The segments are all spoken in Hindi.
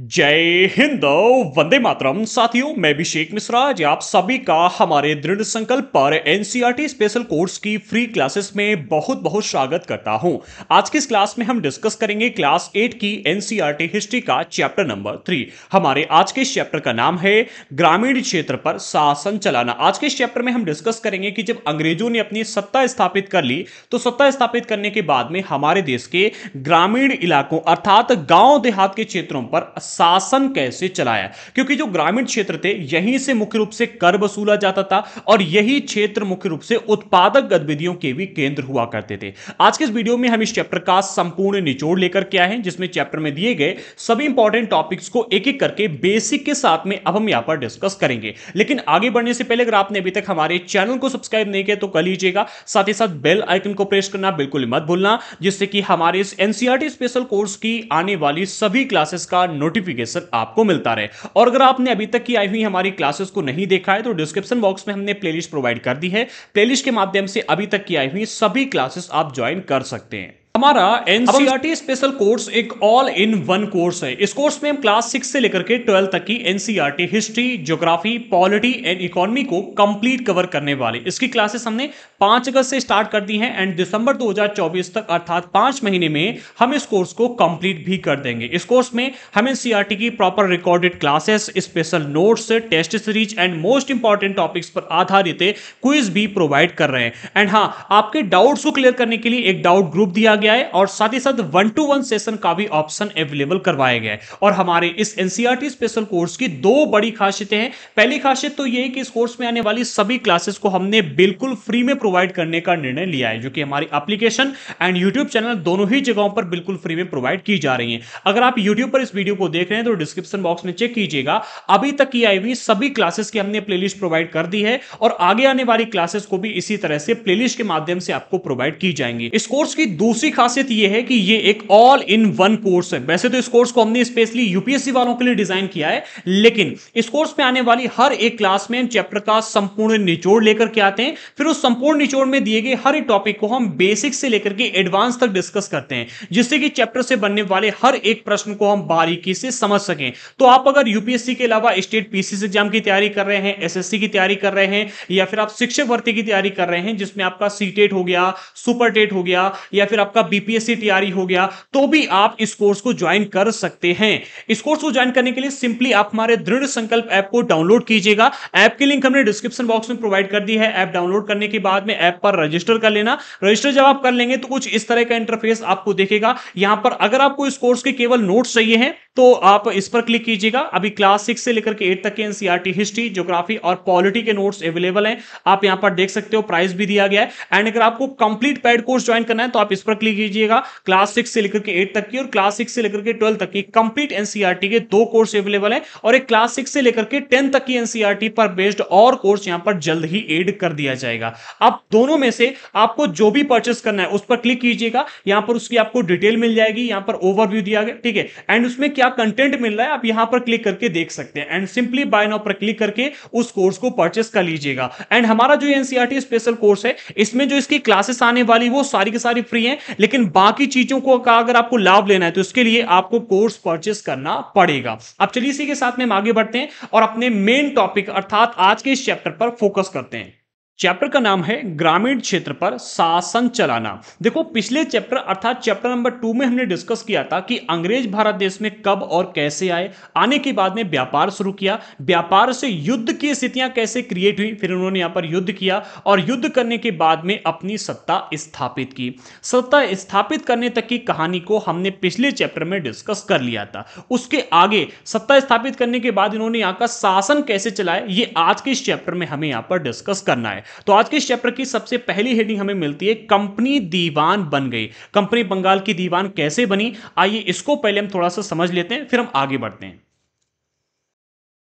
जय हिंद, वंदे मातरम। साथियों, मैं अभिषेक मिश्रा जी आप सभी का हमारे दृढ़ संकल्प पर एनसीईआरटी स्पेशल कोर्स की फ्री क्लासेस में बहुत बहुत स्वागत करता हूं। आज की इस क्लास में हम डिस्कस करेंगे क्लास 8 की एनसीईआरटी हिस्ट्री का चैप्टर नंबर 3। हमारे आज के चैप्टर का नाम है ग्रामीण क्षेत्र पर शासन चलाना। आज के इस चैप्टर में हम डिस्कस करेंगे कि जब अंग्रेजों ने अपनी सत्ता स्थापित कर ली तो सत्ता स्थापित करने के बाद में हमारे देश के ग्रामीण इलाकों अर्थात गाँव देहात के क्षेत्रों पर शासन कैसे चलाया, क्योंकि जो ग्रामीण क्षेत्र थे यहीं से मुख्य रूप से कर वसूला जाता था और यही क्षेत्र मुख्य रूप से उत्पादक गतिविधियों के भी केंद्र हुआ करते थे। आज के इस वीडियो में हम इस चैप्टर का संपूर्ण निचोड़ लेकर के आए हैं, जिसमें चैप्टर में दिए गए सभी इंपॉर्टेंट टॉपिक्स को एक-एक करके बेसिक के साथ में अब हम यहां पर डिस्कस करेंगे। लेकिन आगे बढ़ने से पहले अगर आपने अभी तक हमारे चैनल को सब्सक्राइब नहीं किया तो कर लीजिएगा, साथ ही साथ बेल आइकन को प्रेस करना बिल्कुल मत भूलना, जिससे कि हमारे इस एनसीईआरटी स्पेशल कोर्स की आने वाली सभी क्लासेस का नोटिफिकेशन आपको मिलता रहे। और अगर आपने अभी तक की आई हुई हमारी क्लासेस को नहीं देखा है तो डिस्क्रिप्शन बॉक्स में हमने प्लेलिस्ट प्रोवाइड कर दी है, प्लेलिस्ट के माध्यम से अभी तक की आई हुई सभी क्लासेस आप ज्वाइन कर सकते हैं। हमारा एनसीईआरटी स्पेशल कोर्स एक ऑल इन वन कोर्स है। इस कोर्स में हम क्लास 6 से लेकर के 12 तक की NCERT history, geography, polity and economy को कंप्लीट कवर करने वाले। इसकी क्लासेस हमने 5 अगस्त से स्टार्ट कर दी हैं एंड दिसंबर 2024 तक अर्थात 5 महीने में हम इस कोर्स को कंप्लीट भी कर देंगे। इस कोर्स में हम एनसीईआरटी की proper recorded classes, special notes, test series and most important topics पर आधारित क्विज भी प्रोवाइड कर रहे हैं। एंड हाँ, आपके डाउट्स को क्लियर करने के लिए एक डाउट ग्रुप दिया गया है और साथ ही साथ 1-to-1 सेशन का भी ऑप्शन अवेलेबल करवाया गया है। और हमारे इस एनसीईआरटी स्पेशल कोर्स की दो बड़ी खासियतें हैं। पहली खासियत तो यह है कि इस कोर्स में आने वाली सभी क्लासेस को हमने बिल्कुल फ्री में प्रोवाइड करने का निर्णय लिया है, जो कि हमारी एप्लीकेशन एंड यूट्यूब चैनल दोनों ही जगहों पर बिल्कुल फ्री में प्रोवाइड की जा रही है। अगर आप यूट्यूब पर इस वीडियो को देख रहे हैं तो डिस्क्रिप्शन बॉक्स में चेक कीजिएगा, अभी तक की आई हुई सभी क्लासेस की हमने प्लेलिस्ट प्रोवाइड कर दी है और आगे आने वाली क्लासेस को भी इसी तरह से प्लेलिस्ट के माध्यम से आपको प्रोवाइड की जाएंगी। इस कोर्स की दूसरी खासियत यह है कि यह एक ऑल इन वन कोर्स है। वैसे तो इस कोर्स को हमने स्पेशली यूपीएससी वालों के लिए डिजाइन किया है, लेकिन इस कोर्स में आने वाली हर एक क्लास में चैप्टर का संपूर्ण निचोड़ लेकर के आते हैं, फिर उस संपूर्ण निचोड़ में दिए गए हर एक टॉपिक को हम बेसिक से लेकर के एडवांस तक डिस्कस करते हैं, जिससे कि चैप्टर से बनने वाले हर एक प्रश्न को हम बारीकी से समझ सकें। तो आप अगर यूपीएससी के अलावा स्टेट पीसीएस एग्जाम की तैयारी कर रहे हैं, एसएससी की तैयारी कर रहे हैं, या फिर आप शिक्षक भर्ती की तैयारी कर रहे हैं, जिसमें आपका सीटेट हो गया, सुपर टेट हो गया, या फिर आपका बीपीएससी तैयारी हो गया, तो भी आप इस कोर्स को ज्वाइन कर सकते हैं। इस कोर्स को ज्वाइन करने के लिए सिंपली आप हमारे दृढ़ संकल्प ऐप को डाउनलोड कीजिएगा। ऐप की लिंक हमने डिस्क्रिप्शन बॉक्स में प्रोवाइड कर दी है। ऐप डाउनलोड करने के बाद में ऐप पर रजिस्टर कर लेना। रजिस्टर जब आप कर लेंगे तो कुछ इस तरह का इंटरफेस आपको देखेगा। यहां पर अगर आपको इस कोर्स के केवल नोट्स चाहिए हैं तो आप इस पर क्लिक कीजिएगा। अभी क्लास 6 से लेकर के 8 तक के एनसीईआरटी हिस्ट्री, ज्योग्राफी और पॉलिटी के नोट्स अवेलेबल हैं। आप यहां पर देख सकते हो, प्राइस भी दिया गया है। एंड अगर आपको कंप्लीट पेड कोर्स ज्वाइन करना है तो आप इस पर क्लिक कीजिएगा। क्लास 6 से लेकर के 8 तक की और क्लास 6 से लेकर के 12 तक की कंप्लीट एनसीईआरटी के दो कोर्स अवेलेबल हैं और एक क्लास 6 से लेकर के 10 तक की एनसीईआरटी पर बेस्ड और कोर्स यहां पर जल्द ही ऐड कर दिया जाएगा। आप दोनों में से आपको जो भी परचेस करना है उस पर क्लिक कीजिएगा। यहां पर उसकी आपको डिटेल मिल जाएगी, यहां पर ओवरव्यू दिया गया, ठीक है, एंड उसमें क्या कंटेंट मिल रहा है आप यहां पर क्लिक करके देख सकते हैं। एंड सिंपली बाय नाउ पर क्लिक करके उस कोर्स को परचेस कर लीजिएगा। एंड हमारा जो एनसीईआरटी स्पेशल कोर्स है इसमें जो इसकी क्लासेस आने वाली वो सारी की सारी फ्री है, लेकिन बाकी चीजों को अगर आपको लाभ लेना है तो इसके लिए आपको कोर्स परचेस करना पड़ेगा। अब चलिए इसी के साथ में हम आगे बढ़ते हैं और अपने मेन टॉपिक अर्थात आज के इस चैप्टर पर फोकस करते हैं। चैप्टर का नाम है ग्रामीण क्षेत्र पर शासन चलाना। देखो, पिछले चैप्टर अर्थात चैप्टर नंबर 2 में हमने डिस्कस किया था कि अंग्रेज भारत देश में कब और कैसे आए, आने के बाद में व्यापार शुरू किया, व्यापार से युद्ध की स्थितियां कैसे क्रिएट हुई, फिर उन्होंने यहाँ पर युद्ध किया और युद्ध करने के बाद में अपनी सत्ता स्थापित की। सत्ता स्थापित करने तक की कहानी को हमने पिछले चैप्टर में डिस्कस कर लिया था। उसके आगे सत्ता स्थापित करने के बाद इन्होंने यहाँ का शासन कैसे चलाया ये आज के इस चैप्टर में हमें यहाँ पर डिस्कस करना है। तो आज के इस चैप्टर की सबसे पहली हेडिंग हमें मिलती है कंपनी दीवान बन गई। कंपनी बंगाल की दीवान कैसे बनी, आइए इसको पहले हम थोड़ा सा समझ लेते हैं, फिर हम आगे बढ़ते हैं।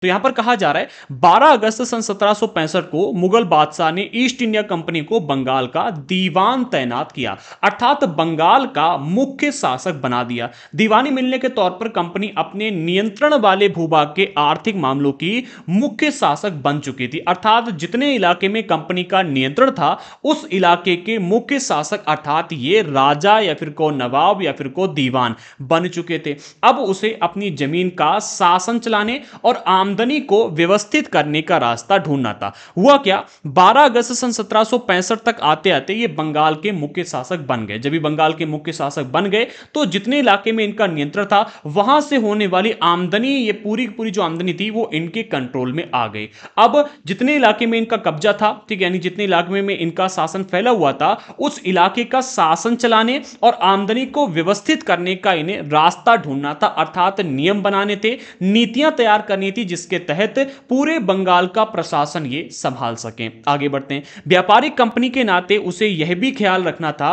तो यहां पर कहा जा रहा है 12 अगस्त सन 1765 को मुगल बादशाह ने ईस्ट इंडिया कंपनी को बंगाल का दीवान तैनात किया, अर्थात बंगाल का मुख्य शासक बना दिया। दीवानी मिलने के तौर पर कंपनी अपने नियंत्रण वाले भूभाग के आर्थिक मामलों की मुख्य शासक बन चुकी थी, अर्थात जितने इलाके में कंपनी का नियंत्रण था उस इलाके के मुख्य शासक अर्थात ये राजा या फिर को नवाब या फिर को दीवान बन चुके थे। अब उसे अपनी जमीन का शासन चलाने और आमदनी को व्यवस्थित करने का रास्ता ढूंढना था। हुआ क्या, 12 अगस्त सन 1765 तक आते आते ये बंगाल के मुख्य शासक बन गए। जब ये बंगाल के मुख्य शासक बन गए तो जितने इलाके में इनका नियंत्रण था वहां से होने वाली आमदनी, ये पूरी पूरी जो आमदनी थी वो इनके कंट्रोल में आ गई। अब जितने इलाके में इनका कब्जा था, ठीक है, यानी जितने इलाके में इनका शासन फैला हुआ था उस इलाके का शासन चलाने और आमदनी को व्यवस्थित करने का इन्हें रास्ता ढूंढना था, अर्थात नियम बनाने थे, नीतियां तैयार करनी थी जिसके तहत पूरे बंगाल का प्रशासन ये संभाल सके। आगे बढ़ते हैं। व्यापारिक कंपनी के नाते उसे यह भी ख्याल रखना था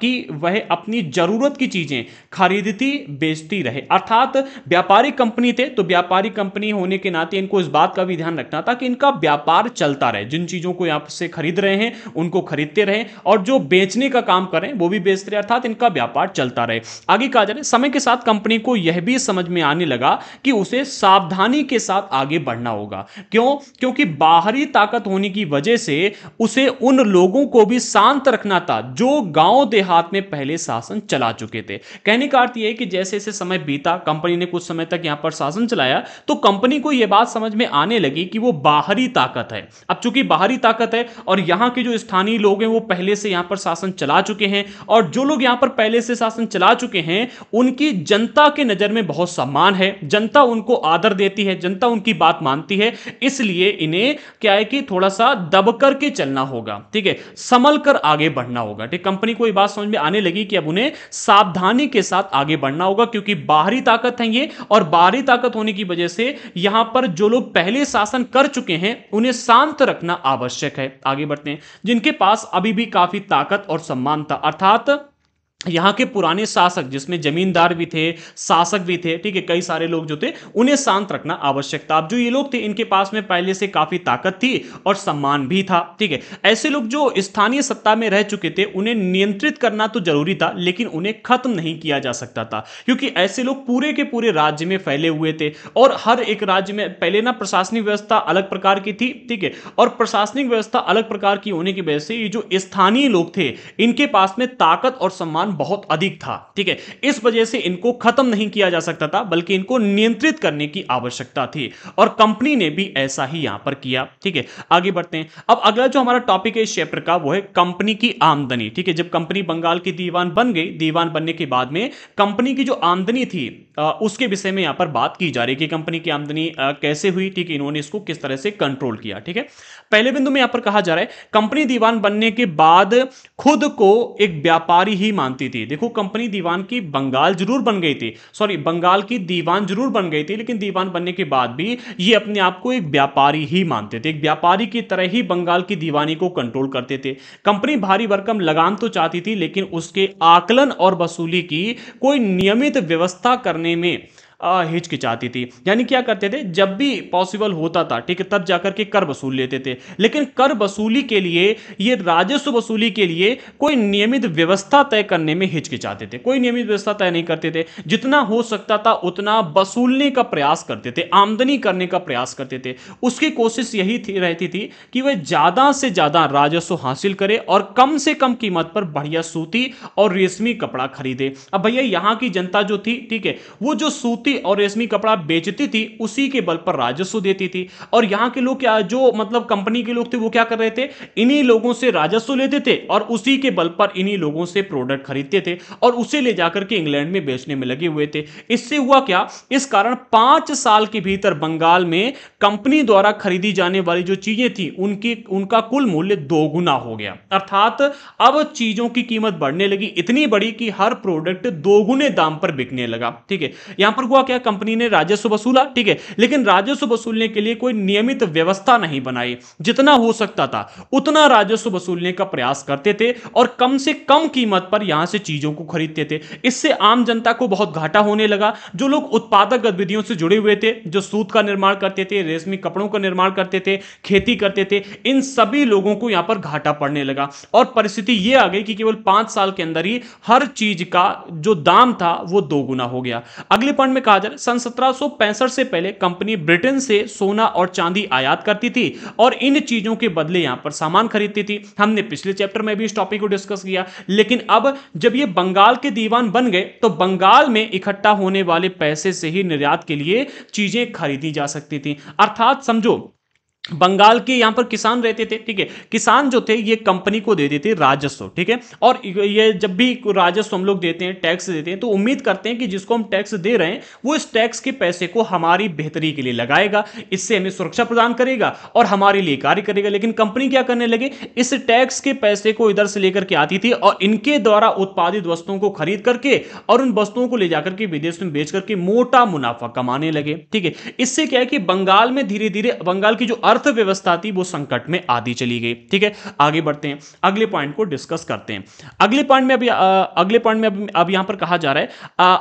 कि वह अपनी जरूरत की चीजें खरीदती बेचती रहे, अर्थात व्यापारिक कंपनी थे तो व्यापारिक कंपनी होने के नाते इनको इस बात का भी ध्यान रखना था कि इनका व्यापार चलता रहे, जिन चीजों को आप से खरीद रहे हैं उनको खरीदते रहे और जो बेचने का काम करें वो भी बेचते रहे, अर्थात इनका व्यापार चलता रहे। आगे कहा जा रहा है समय के साथ कंपनी को यह भी समझ में आने लगा कि उसे सावधानी के साथ आगे बढ़ना होगा। क्यों? क्योंकि बाहरी ताकत होने की वजह से उसे उन लोगों को भी शांत रखना था जो गांव देहात में पहले शासन चला चुके थे। कहने का अर्थ यह है कि जैसे-जैसे समय बीता, कंपनी ने कुछ समय तक यहां पर शासन चलाया तो कंपनी को यह बात समझ में आने लगी कि वो बाहरी ताकत है। अब चूंकि बाहरी ताकत है और यहां के जो स्थानीय लोग हैं वो पहले से यहां पर शासन चला चुके हैं और जो लोग यहां पर पहले से शासन चला चुके हैं उनकी जनता के नजर में बहुत सम्मान है, जनता उनको आदर देती है, जनता उनकी बात मानती है, इसलिए इन्हें क्या है कि थोड़ा सा दब करके चलना होगा, ठीक है, संभल कर आगे बढ़ना होगा। ठीक, कंपनी को ये बात समझ में आने लगी कि अब उन्हें सावधानी के साथ आगे बढ़ना होगा क्योंकि बाहरी ताकत है ये और बाहरी ताकत होने की वजह से यहां पर जो लोग पहले शासन कर चुके हैं उन्हें शांत रखना आवश्यक है। आगे बढ़ते हैं। जिनके पास अभी भी काफी ताकत और सम्मान था, अर्थात यहाँ के पुराने शासक जिसमें जमींदार भी थे, शासक भी थे, ठीक है, कई सारे लोग जो थे उन्हें शांत रखना आवश्यक था। अब जो ये लोग थे इनके पास में पहले से काफी ताकत थी और सम्मान भी था, ठीक है, ऐसे लोग जो स्थानीय सत्ता में रह चुके थे उन्हें नियंत्रित करना तो जरूरी था लेकिन उन्हें खत्म नहीं किया जा सकता था क्योंकि ऐसे लोग पूरे के पूरे राज्य में फैले हुए थे और हर एक राज्य में पहले ना प्रशासनिक व्यवस्था अलग प्रकार की थी, ठीक है, और प्रशासनिक व्यवस्था अलग प्रकार की होने की वजह से ये जो स्थानीय लोग थे इनके पास में ताकत और सम्मान बहुत अधिक था, ठीक है, इस वजह से इनको खत्म नहीं किया जा सकता था बल्कि इनको नियंत्रित करने की आवश्यकता थी और कंपनी ने भी ऐसा ही यहां पर किया, ठीक है। आगे बढ़ते हैं। अब अगला जो हमारा टॉपिक है इस चैप्टर का वो है कंपनी की आमदनी, ठीक है। जब कंपनी बंगाल की दीवान बन गई, दीवान बनने के बाद में कंपनी की जो आमदनी थी उसके विषय में यहां पर बात की जा रही है कि कंपनी की आमदनी कैसे हुई, ठीक है, इन्होंने इसको किस तरह से कंट्रोल किया, ठीक है। पहले बिंदु में यहां पर कहा जा रहा है कंपनी दीवान बनने के बाद खुद को एक व्यापारी ही मानती थी। देखो, कंपनी दीवान की बंगाल जरूर बन गई थी, सॉरी बंगाल की दीवान जरूर बन गई थी लेकिन दीवान बनने के बाद भी ये अपने आप को एक व्यापारी ही मानते थे, एक व्यापारी की तरह ही बंगाल की दीवानी को कंट्रोल करते थे। कंपनी भारी भरकम लगान तो चाहती थी लेकिन उसके आकलन और वसूली की कोई नियमित व्यवस्था करने में हिचकिचाती थी, यानी क्या करते थे जब भी पॉसिबल होता था, ठीक है, तब जाकर के कर वसूल लेते थे लेकिन कर वसूली के लिए, ये राजस्व वसूली के लिए कोई नियमित व्यवस्था तय करने में हिचकिचाते थे, कोई नियमित व्यवस्था तय नहीं करते थे, जितना हो सकता था उतना वसूलने का प्रयास करते थे, आमदनी करने का प्रयास करते थे। उसकी कोशिश यही रहती थी कि वह ज़्यादा से ज़्यादा राजस्व हासिल करे और कम से कम कीमत पर बढ़िया सूती और रेशमी कपड़ा खरीदे। अब भैया यहाँ की जनता जो थी, ठीक है, वो जो सूती और रेशमी कपड़ा बेचती थी उसी के बल पर राजस्व देती थी और यहां के लोग क्या, जो मतलब कंपनी के लोग थे वो क्या कर रहे थे, इन्हीं लोगों से राजस्व लेते थे और उसी के बल पर इन्हीं लोगों से प्रोडक्ट खरीदते थे और उसे ले जाकर के इंग्लैंड में बेचने में लगे हुए थे। इससे हुआ क्या, इस कारण 5 साल के भीतर बंगाल में कंपनी द्वारा खरीदी जाने वाली जो चीजें थी उनका कुल मूल्य 2 गुना हो गया, अर्थात अब चीजों की कीमत बढ़ने लगी, इतनी बड़ी कि हर प्रोडक्ट 2 गुने दाम पर बिकने लगा, ठीक है। यहां पर हुआ क्या, कंपनी ने राजस्व वसूला, ठीक है, लेकिन राजस्व वसूलने के लिए कोई नियमित व्यवस्था नहीं बनाई। जितना हो सकता था उतना राजस्व वसूलने का प्रयास करते थे और कम से कम कीमत पर यहां से चीजों को खरीदते थे। इससे आम जनता को बहुत घाटा होने लगा। जो लोग उत्पादक गतिविधियों से जुड़े हुए थे, जो सूत का निर्माण करते थे, रेशमी कपड़ों का निर्माण करते थे, खेती करते थे, इन सभी लोगों को यहां पर घाटा पड़ने लगा। और परिस्थिति यह आ गई कि केवल 5 साल के अंदर ही हर चीज का जो दाम था वो 2 गुना हो गया। अगले पॉइंट में कहा जाए, सन 1765 से पहले कंपनी ब्रिटेन से सोना और चांदी आयात करती थी और इन चीजों के बदले यहां पर सामान खरीदती थी। हमने पिछले चैप्टर में भी इस टॉपिक को डिस्कस किया। लेकिन अब जब ये बंगाल के दीवान बन गए तो बंगाल में इकट्ठा होने वाले पैसे से ही निर्यात के लिए चीजें खरीदी जा सकती थी। अर्थात समझो बंगाल के यहाँ पर किसान रहते थे, ठीक है, किसान जो थे ये कंपनी को दे देते राजस्व, ठीक है, और ये जब भी राजस्व हम लोग देते हैं, टैक्स देते हैं, तो उम्मीद करते हैं कि जिसको हम टैक्स दे रहे हैं वो इस टैक्स के पैसे को हमारी बेहतरी के लिए लगाएगा, इससे हमें सुरक्षा प्रदान करेगा और हमारे लिए कार्य करेगा। लेकिन कंपनी क्या करने लगे, इस टैक्स के पैसे को इधर से लेकर के आती थी और इनके द्वारा उत्पादित वस्तुओं को खरीद करके और उन वस्तुओं को ले जाकर के विदेश में बेच करके मोटा मुनाफा कमाने लगे, ठीक है। इससे क्या है कि बंगाल में धीरे धीरे बंगाल की जो अर्थव्यवस्था थी वो संकट में आधी चली गई, ठीक है। आगे बढ़ते हैं, अगले पॉइंट को डिस्कस करते हैं। अगले पॉइंट में अब यहां पर कहा जा रहा है,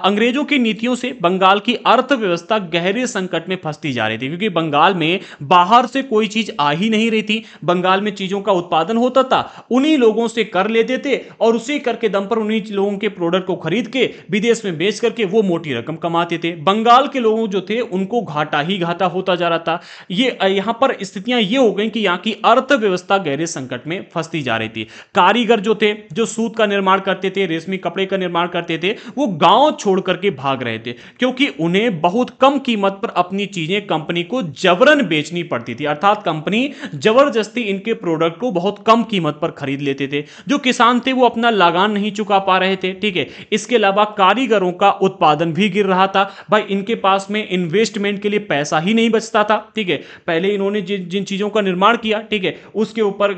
अंग्रेजों की नीतियों से बंगाल की अर्थव्यवस्था गहरे संकट में फंसती जा रही थी, क्योंकि बंगाल में बाहर से कोई चीज आ ही नहीं रही थी। बंगाल में चीजों का उत्पादन होता था, उन्हीं लोगों से कर लेते थे और उसी कर के दम पर उन्हीं लोगों के प्रोडक्ट को खरीद के विदेश में बेच करके वो मोटी रकम कमाते थे। बंगाल के लोगों जो थे उनको घाटा ही घाटा होता जा रहा था। ये यहां पर स्थितियां ये हो गई कि यहां की अर्थव्यवस्था गहरे संकट में फंसती जा रही थी। कारीगर जो थे, जो सूत का निर्माण करते थे, रेशमी कपड़े का निर्माण करते थे, वो गांव छोड़ करके भाग रहे थे, क्योंकि उन्हें बहुत कम कीमत पर अपनी चीजें कंपनी को जबरन बेचनी पड़ती थी। अर्थात कंपनी जबरदस्ती इनके प्रोडक्ट को बहुत कम कीमत पर खरीद लेते थे। जो किसान थे वो अपना लगान नहीं चुका पा रहे थे, ठीक है। इसके अलावा कारीगरों का उत्पादन भी गिर रहा था। भाई इनके पास में इन्वेस्टमेंट के लिए पैसा ही नहीं बचता था, ठीक है। पहले इन्होंने जिन चीजों का निर्माण किया, ठीक है, उसके ऊपर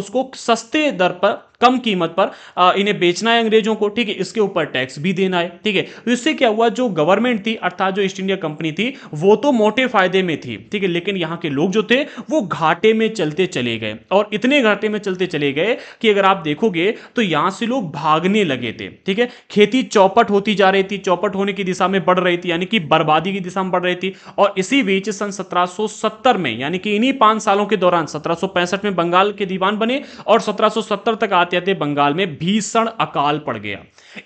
उसको सस्ते दर पर, कम कीमत पर इन्हें बेचना है अंग्रेजों को, ठीक है, इसके ऊपर टैक्स भी देना है, ठीक है। तो इससे क्या हुआ, जो गवर्नमेंट थी अर्थात जो ईस्ट इंडिया कंपनी थी वो तो मोटे फायदे में थी, ठीक है, लेकिन यहाँ के लोग जो थे वो घाटे में चलते चले गए। और इतने घाटे में चलते चले गए कि अगर आप देखोगे तो यहाँ से लोग भागने लगे थे, ठीक है। खेती चौपट होती जा रही थी, चौपट होने की दिशा में बढ़ रही थी, यानी कि बर्बादी की दिशा में बढ़ रही थी। और इसी बीच सन 1770 में, यानी कि इन्हीं 5 सालों के दौरान, 1765 में बंगाल के दीवान बने और 1770 तक बंगाल में भीषण अकाल पड़ गया।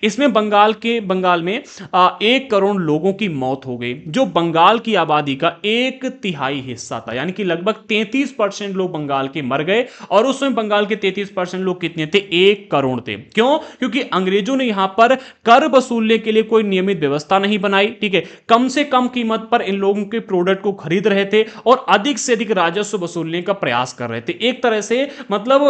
इसमें बंगाल में 1 करोड़ लोगों की मौत हो गई, जो बंगाल की आबादी का 1 तिहाई हिस्सा था, यानी कि लगभग 33% लोग बंगाल के मर गए। और उसमें बंगाल के 33% लोग कितने थे, 1 करोड़ थे। क्यों? क्योंकि अंग्रेजों ने यहां पर कर वसूलने के लिए कोई नियमित व्यवस्था नहीं बनाई, ठीक है। कम से कम कीमत पर इन लोगों के प्रोडक्ट को खरीद रहे थे और अधिक से अधिक राजस्व वसूलने का प्रयास कर रहे थे। एक तरह से मतलब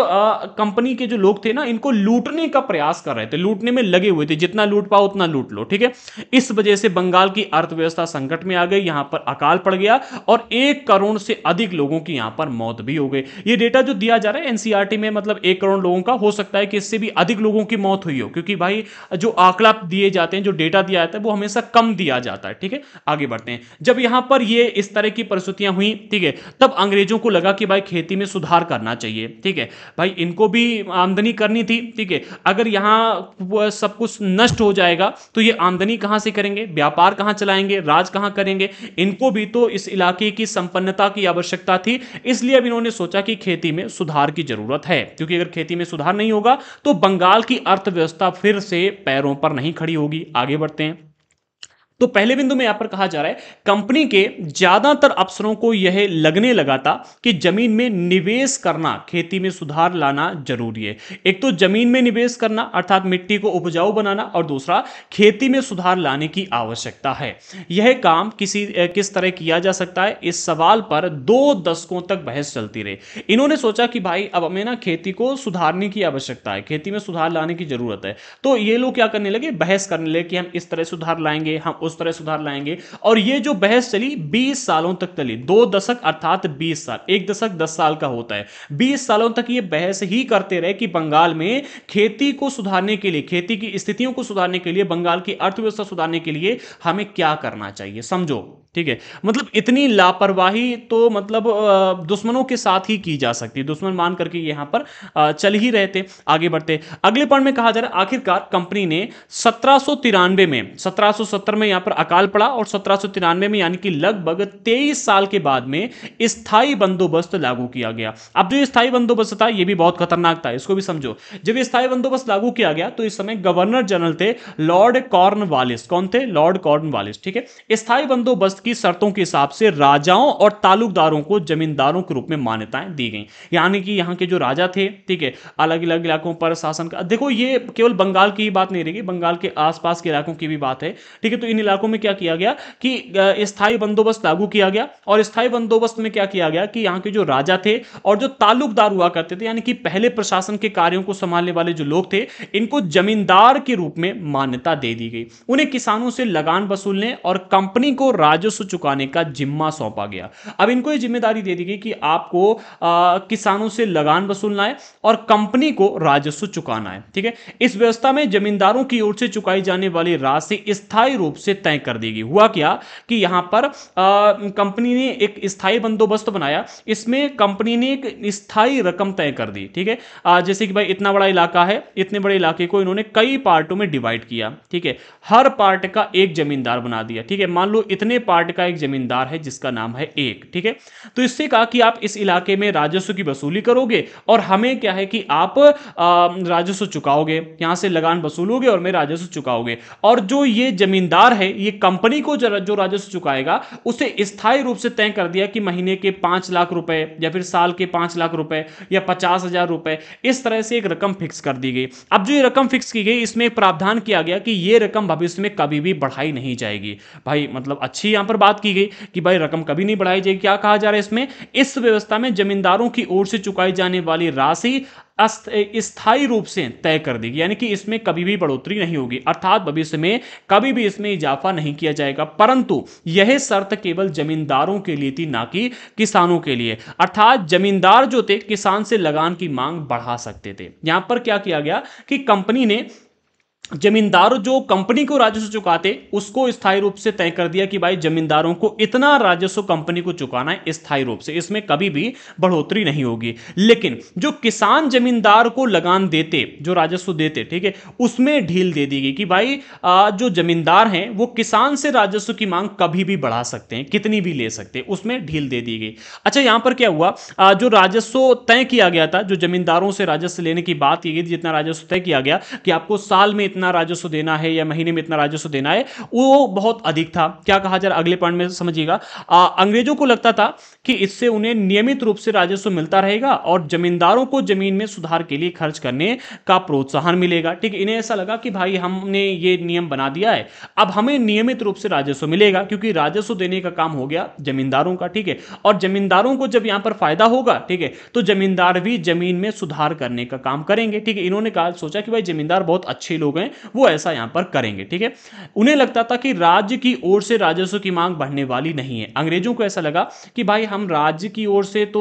कंपनी के जो लोग थे ना, इनको लूटने का प्रयास कर रहे थे, लूटने में लगे हुए थे, जितना लूट पाओ उतना लूट लो, ठीक है। इस वजह से बंगाल की अर्थव्यवस्था संकट में आ गई, यहां पर अकाल पड़ गया और 1 करोड़ से अधिक लोगों की यहां पर मौत भी हो गई। ये डेटा जो दिया जा रहा है एनसीईआरटी में, मतलब 1 करोड़ लोगों का, हो सकता है कि इससे भी अधिक लोगों की मौत हुई हो, क्योंकि भाई जो आंकड़ा दिए जाते हैं, जो डेटा दिया जाता है वो हमेशा कम दिया जाता है, ठीक है। आगे बढ़ते हैं। जब यहां पर ये इस तरह की परिस्थितियां हुई, ठीक है, तब अंग्रेजों को लगा कि भाई खेती में सुधार करना चाहिए, ठीक है, भाई इनको भी आमदनी करनी थी, ठीक है। अगर यहां सब कुछ नष्ट हो जाएगा तो ये आमदनी कहां से करेंगे, व्यापार कहां चलाएंगे, राज कहां करेंगे, इनको भी तो इस इलाके की संपन्नता की आवश्यकता थी। इसलिए अब इन्होंने सोचा कि खेती में सुधार की जरूरत है, क्योंकि अगर खेती में सुधार नहीं होगा तो बंगाल की अर्थव्यवस्था फिर से पैरों पर नहीं खड़ी होगी। आगे बढ़ते हैं। तो पहले बिंदु में यहां पर कहा जा रहा है, कंपनी के ज्यादातर अफसरों को यह लगने लगा था कि जमीन में निवेश करना खेती में सुधार लाना जरूरी है। एक तो जमीन में निवेश करना अर्थात मिट्टी को उपजाऊ बनाना और दूसरा खेती में सुधार लाने की आवश्यकता है। यह काम किस तरह किया जा सकता है, इस सवाल पर 2 दशकों तक बहस चलती रही। इन्होंने सोचा कि भाई अब हमें ना खेती को सुधारने की आवश्यकता है, खेती में सुधार लाने की जरूरत है। तो ये लोग क्या करने लगे, बहस करने लगे कि हम इस तरह सुधार लाएंगे, हम उस तरह सुधार लाएंगे। और ये जो बहस चली 20 सालों तक चली, दो दशक अर्थात 20 साल, एक दशक 10 साल का होता है, 20 सालों तक ये बहस ही करते रहे कि बंगाल में खेती को सुधारने के लिए, खेती की स्थितियों को सुधारने के लिए, बंगाल की अर्थव्यवस्था सुधारने के लिए हमें क्या करना चाहिए। समझो ठीक है, मतलब इतनी लापरवाही तो मतलब दुश्मनों के साथ ही की जा सकती है, दुश्मन मान करके यहाँ पर चल ही रहते। आगे बढ़ते अगले पॉइंट में, कहा जा रहा आखिरकार कंपनी ने 1793 में, 1770 में यहाँ पर अकाल पड़ा और 1793 में यानी कि लगभग 23 साल के बाद में स्थायी बंदोबस्त लागू किया गया। अब जो स्थायी बंदोबस्त था ये भी बहुत खतरनाक था, इसको भी समझो। जब स्थायी बंदोबस्त लागू किया गया तो इस समय गवर्नर जनरल थे लॉर्ड कॉर्नवालिस। कौन थे? Lord Cornwallis. ठीक है, स्थायी बंदोबस्त की शर्तों के हिसाब से राजाओं और तालुकदारों को जमींदारों के रूप में मान्यताएं दी गई, यानी कि यहाँ के जो राजा थे ठीक है अलग अलग इलाकों पर शासन का। देखो ये केवल बंगाल की ही बात नहीं रहेगी, बंगाल के आसपास के इलाकों की भी बात है ठीक है। तो इन इलाकों में क्या किया गया कि स्थायी बंदोबस्त लागू किया गया और स्थायी बंदोबस्त में क्या किया गया कि यहाँ के जो राजा थे और जो तालुकदार हुआ करते थे यानी कि पहले प्रशासन के कार्यों को संभालने वाले जो लोग थे इनको जमींदार के रूप में मान्यता दे दी गई। उन्हें किसानों से लगान वसूलने और कंपनी को राजस्व चुकाने का जिम्मा सौंपा गया। अब इनको ये जिम्मेदारी दे दी गई कि आपको किसानों से लगान वसूलना है और कंपनी को राजस्व चुकाना है ठीक है। इस व्यवस्था में जमींदारों की ओर से चुकाई जाने वाली राशि स्थायी रूप से तय कर दी गई। हुआ क्या कि यहां पर कंपनी ने एक स्थायी बंदोबस्त बनाया, इसमें कंपनी ने एक स्थायी रकम तय कर दी ठीक है। जैसे कि भाई इतना बड़ा इलाका है, इतने बड़े इलाके को इन्होंने कई पार्टों में डिवाइड किया ठीक है, हर पार्ट का एक जमींदार बना दिया ठीक है। मान लो इतने पार्ट का एक जमींदार है जिसका नाम है एक ठीक है। तो इससे कहा कि आप इस इलाके में राजस्व की वसूली करोगे और हमें क्या है कि आप राजस्व चुकाओगे, यहां से लगान वसूलोगे और मैं राजस्व चुकाओगे। और जो ये जमींदार है ये कंपनी को जो राजस्व चुकाएगा उसे स्थायी रूप से तय कर दिया कि महीने के 5 लाख रुपए या फिर साल के 5 लाख रुपए या 50,000 रुपए, इस तरह से एक रकम फिक्स कर दी गई। अब जो ये रकम फिक्स की गई इसमें एक प्रावधान किया गया कि ये रकम भविष्य में कभी भी बढ़ाई नहीं जाएगी। भाई मतलब अच्छी यहां पर बात की गई कि भाई रकम कभी नहीं बढ़ाई जाएगी। क्या कहा जा रहा है इसमें? इस व्यवस्था में जमींदारों की ओर से चुकाई जाने वाली राशि स्थायी रूप से तय कर देगी, यानी कि इसमें कभी भी बढ़ोतरी नहीं होगी, अर्थात भविष्य में कभी भी इसमें इजाफा नहीं किया जाएगा। परंतु यह शर्त केवल जमींदारों के लिए थी, ना कि किसानों के लिए, अर्थात जमींदार जो थे किसान से लगान की मांग बढ़ा सकते थे। यहां पर क्या किया गया कि कंपनी ने जमींदारों, जो कंपनी को राजस्व चुकाते उसको स्थायी रूप से तय कर दिया कि भाई जमींदारों को इतना राजस्व कंपनी को चुकाना है स्थायी रूप से, इसमें कभी भी बढ़ोतरी नहीं होगी। लेकिन जो किसान जमींदार को लगान देते, जो राजस्व देते ठीक है, उसमें ढील दे दी गई कि भाई जो जमींदार हैं वो किसान से राजस्व की मांग कभी भी बढ़ा सकते हैं, कितनी भी ले सकते हैं, उसमें ढील दे दी गई। अच्छा यहाँ पर क्या हुआ, जो राजस्व तय किया गया था, जो जमींदारों से राजस्व लेने की बात की गई, जितना राजस्व तय किया गया कि आपको साल में इतना राजस्व देना है या महीने में इतना राजस्व देना है, वो बहुत अधिक था। क्या कहा जा रहा अगले पॉइंट में समझिएगा, अंग्रेजों को लगता था कि इससे उन्हें नियमित रूप से राजस्व मिलता रहेगा और जमींदारों को जमीन में सुधार के लिए खर्च करने का प्रोत्साहन मिलेगा ठीक है। इन्हें ऐसा लगा कि भाई हमने ये नियम बना दिया है, अब हमें नियमित रूप से राजस्व मिलेगा, क्योंकि राजस्व देने का काम हो गया जमींदारों का ठीक है। और जमींदारों को जब यहां पर फायदा होगा ठीक है तो जमींदार भी जमीन में सुधार करने का काम करेंगे ठीक है। इन्होंने कहा, सोचा कि भाई जमींदार बहुत अच्छे लोग हैं, वो ऐसा यहां पर करेंगे ठीक है। उन्हें लगता था कि राज्य की ओर से राजस्व की मांग बढ़ने वाली नहीं है। अंग्रेजों को ऐसा लगा कि भाई हम राज्य की ओर से तो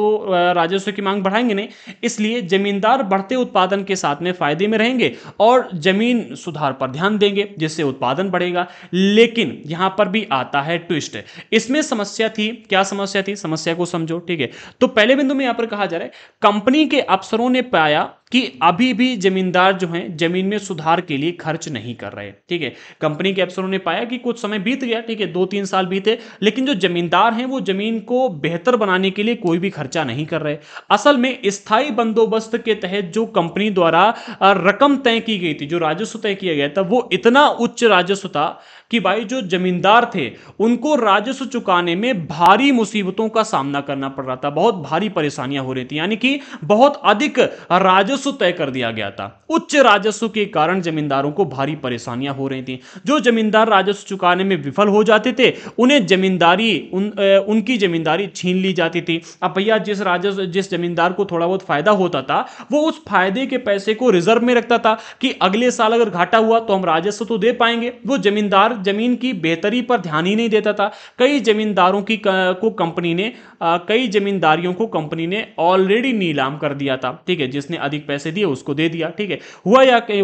राजस्व की मांग बढ़ाएंगे नहीं, इसलिए जमींदार बढ़ते उत्पादन के साथ में फायदे में रहेंगे और जमीन सुधार पर ध्यान देंगे जिससे उत्पादन बढ़ेगा। लेकिन यहां पर भी आता है ट्विस्ट, इसमें समस्या थी। क्या समस्या थी, समस्या को समझो ठीक है। तो पहले बिंदु में यहां पर कहा जा रहा है कंपनी के अफसरों ने पाया कि अभी भी जमींदार जो हैं जमीन में सुधार के लिए खर्च नहीं कर रहे ठीक है। कंपनी के अफसरों ने पाया कि कुछ समय बीत गया ठीक है, 2-3 साल बीते, लेकिन जो जमींदार हैं वो जमीन को बेहतर बनाने के लिए कोई भी खर्चा नहीं कर रहे। असल में स्थायी बंदोबस्त के तहत जो कंपनी द्वारा रकम तय की गई थी, जो राजस्व तय किया गया था, वो इतना उच्च राजस्व था कि भाई जो जमींदार थे उनको राजस्व चुकाने में भारी मुसीबतों का सामना करना पड़ रहा था, बहुत भारी परेशानियां हो रही थी, यानी कि बहुत अधिक राजस्व राजस्व तय कर दिया गया था। उच्च राजस्व के कारण जमींदारों को भारी परेशानियां हो रही थी। जो जमींदार राजस्व चुकाने में विफल हो जाते थे उन्हें उनकी जमींदारी छीन ली जाती थी। अब भैया जिस जमींदार को थोड़ा बहुत फायदा होता था वो उस फायदे के पैसे को रिजर्व में रखता था कि अगले साल अगर घाटा हुआ तो हम राजस्व तो दे पाएंगे। वो जमींदार जमीन की बेहतरी पर ध्यान ही नहीं देता था। कई जमींदारियों को कंपनी ने ऑलरेडी नीलाम कर दिया था, ठीक है। जिसने अधिक पैसे दिए उसको दे दिया, ठीक है।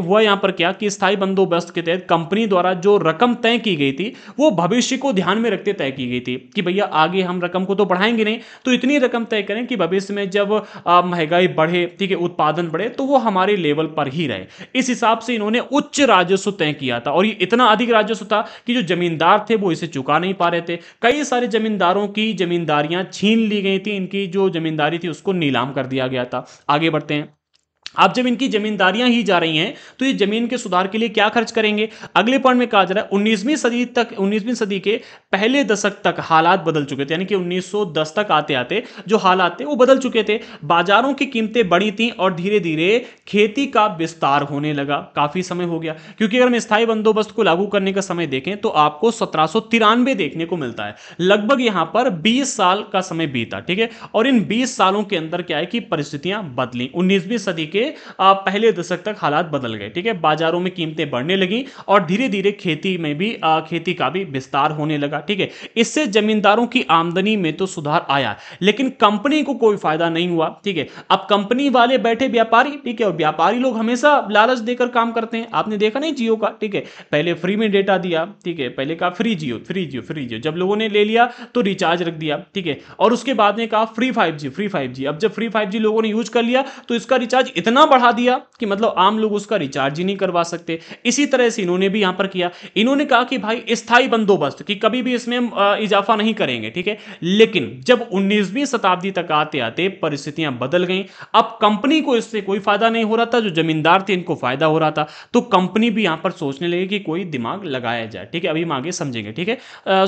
हुआ यहां पर क्या कि स्थायी बंदोबस्त के तहत कंपनी द्वारा जो रकम तय की गई थी वो भविष्य को ध्यान में रखते तय की गई थी कि भैया आगे हम रकम को तो बढ़ाएंगे नहीं, तो इतनी रकम तय करें कि भविष्य में जब महंगाई बढ़े, ठीक है, उत्पादन बढ़े तो वो हमारे लेवल पर ही रहे। इस हिसाब से इन्होंने उच्च राजस्व तय किया था और ये इतना अधिक राजस्व था कि जो जमींदार थे वो इसे चुका नहीं पा रहे थे। कई सारे जमींदारों की जमींदारियां छीन ली गई थी, इनकी जो जमींदारी थी उसको नीलाम कर दिया गया था। आगे बढ़ते हैं। अब जब इनकी जमींदारियां ही जा रही हैं तो ये जमीन के सुधार के लिए क्या खर्च करेंगे, अगले पॉइंट में कहा जा रहा है 19वीं सदी के पहले दशक तक हालात बदल चुके थे। यानी कि 1910 तक आते आते जो हालात थे वो बदल चुके थे। बाजारों की कीमतें बढ़ी थी और धीरे धीरे खेती का विस्तार होने लगा। काफी समय हो गया, क्योंकि अगर हम स्थायी बंदोबस्त को लागू करने का समय देखें तो आपको 1793 देखने को मिलता है। लगभग यहां पर 20 साल का समय बीता, ठीक है। और इन 20 सालों के अंदर क्या है कि परिस्थितियां बदली। 19वीं सदी के पहले दशक तक हालात बदल गए, ठीक है। बाजारों में कीमतें बढ़ने लगी और धीरे धीरे खेती का भी विस्तार होने लगा, ठीक है। इससे जमींदारों की आमदनी में तो सुधार आया लेकिन कंपनी को कोई फायदा नहीं हुआ, ठीक है। अब कंपनी वाले बैठे व्यापारी, ठीक है, और व्यापारी लोग हमेशा लालच देकर काम करते हैं। आपने देखा नहीं जियो का, ठीक है, पहले फ्री में डेटा दिया, ठीक है, पहले कहा फ्री जियो, जब लोगों ने ले लिया तो रिचार्ज रख दिया, ठीक है, और उसके बाद में कहा फ्री 5G। अब जब फ्री 5G लोगों ने यूज कर लिया तो इसका रिचार्ज इतना बढ़ा दिया कि मतलब आम लोग उसका रिचार्ज ही नहीं करवा सकते। इसी तरह से इन्होंने भी यहां पर किया। इन्होंने कहा कि भाई स्थायी बंदोबस्त कि कभी भी इसमें इजाफा नहीं करेंगे, ठीक है। लेकिन जब 19वीं शताब्दी तक आते आते परिस्थितियां बदल गईं। अब कंपनी को इससे कोई फायदा नहीं हो रहा था, जो जमींदार थे इनको फायदा हो रहा था, तो कंपनी भी यहां पर सोचने लगी कि कोई दिमाग लगाया जाए, ठीक है। अभी हम आगे समझेंगे, ठीक है।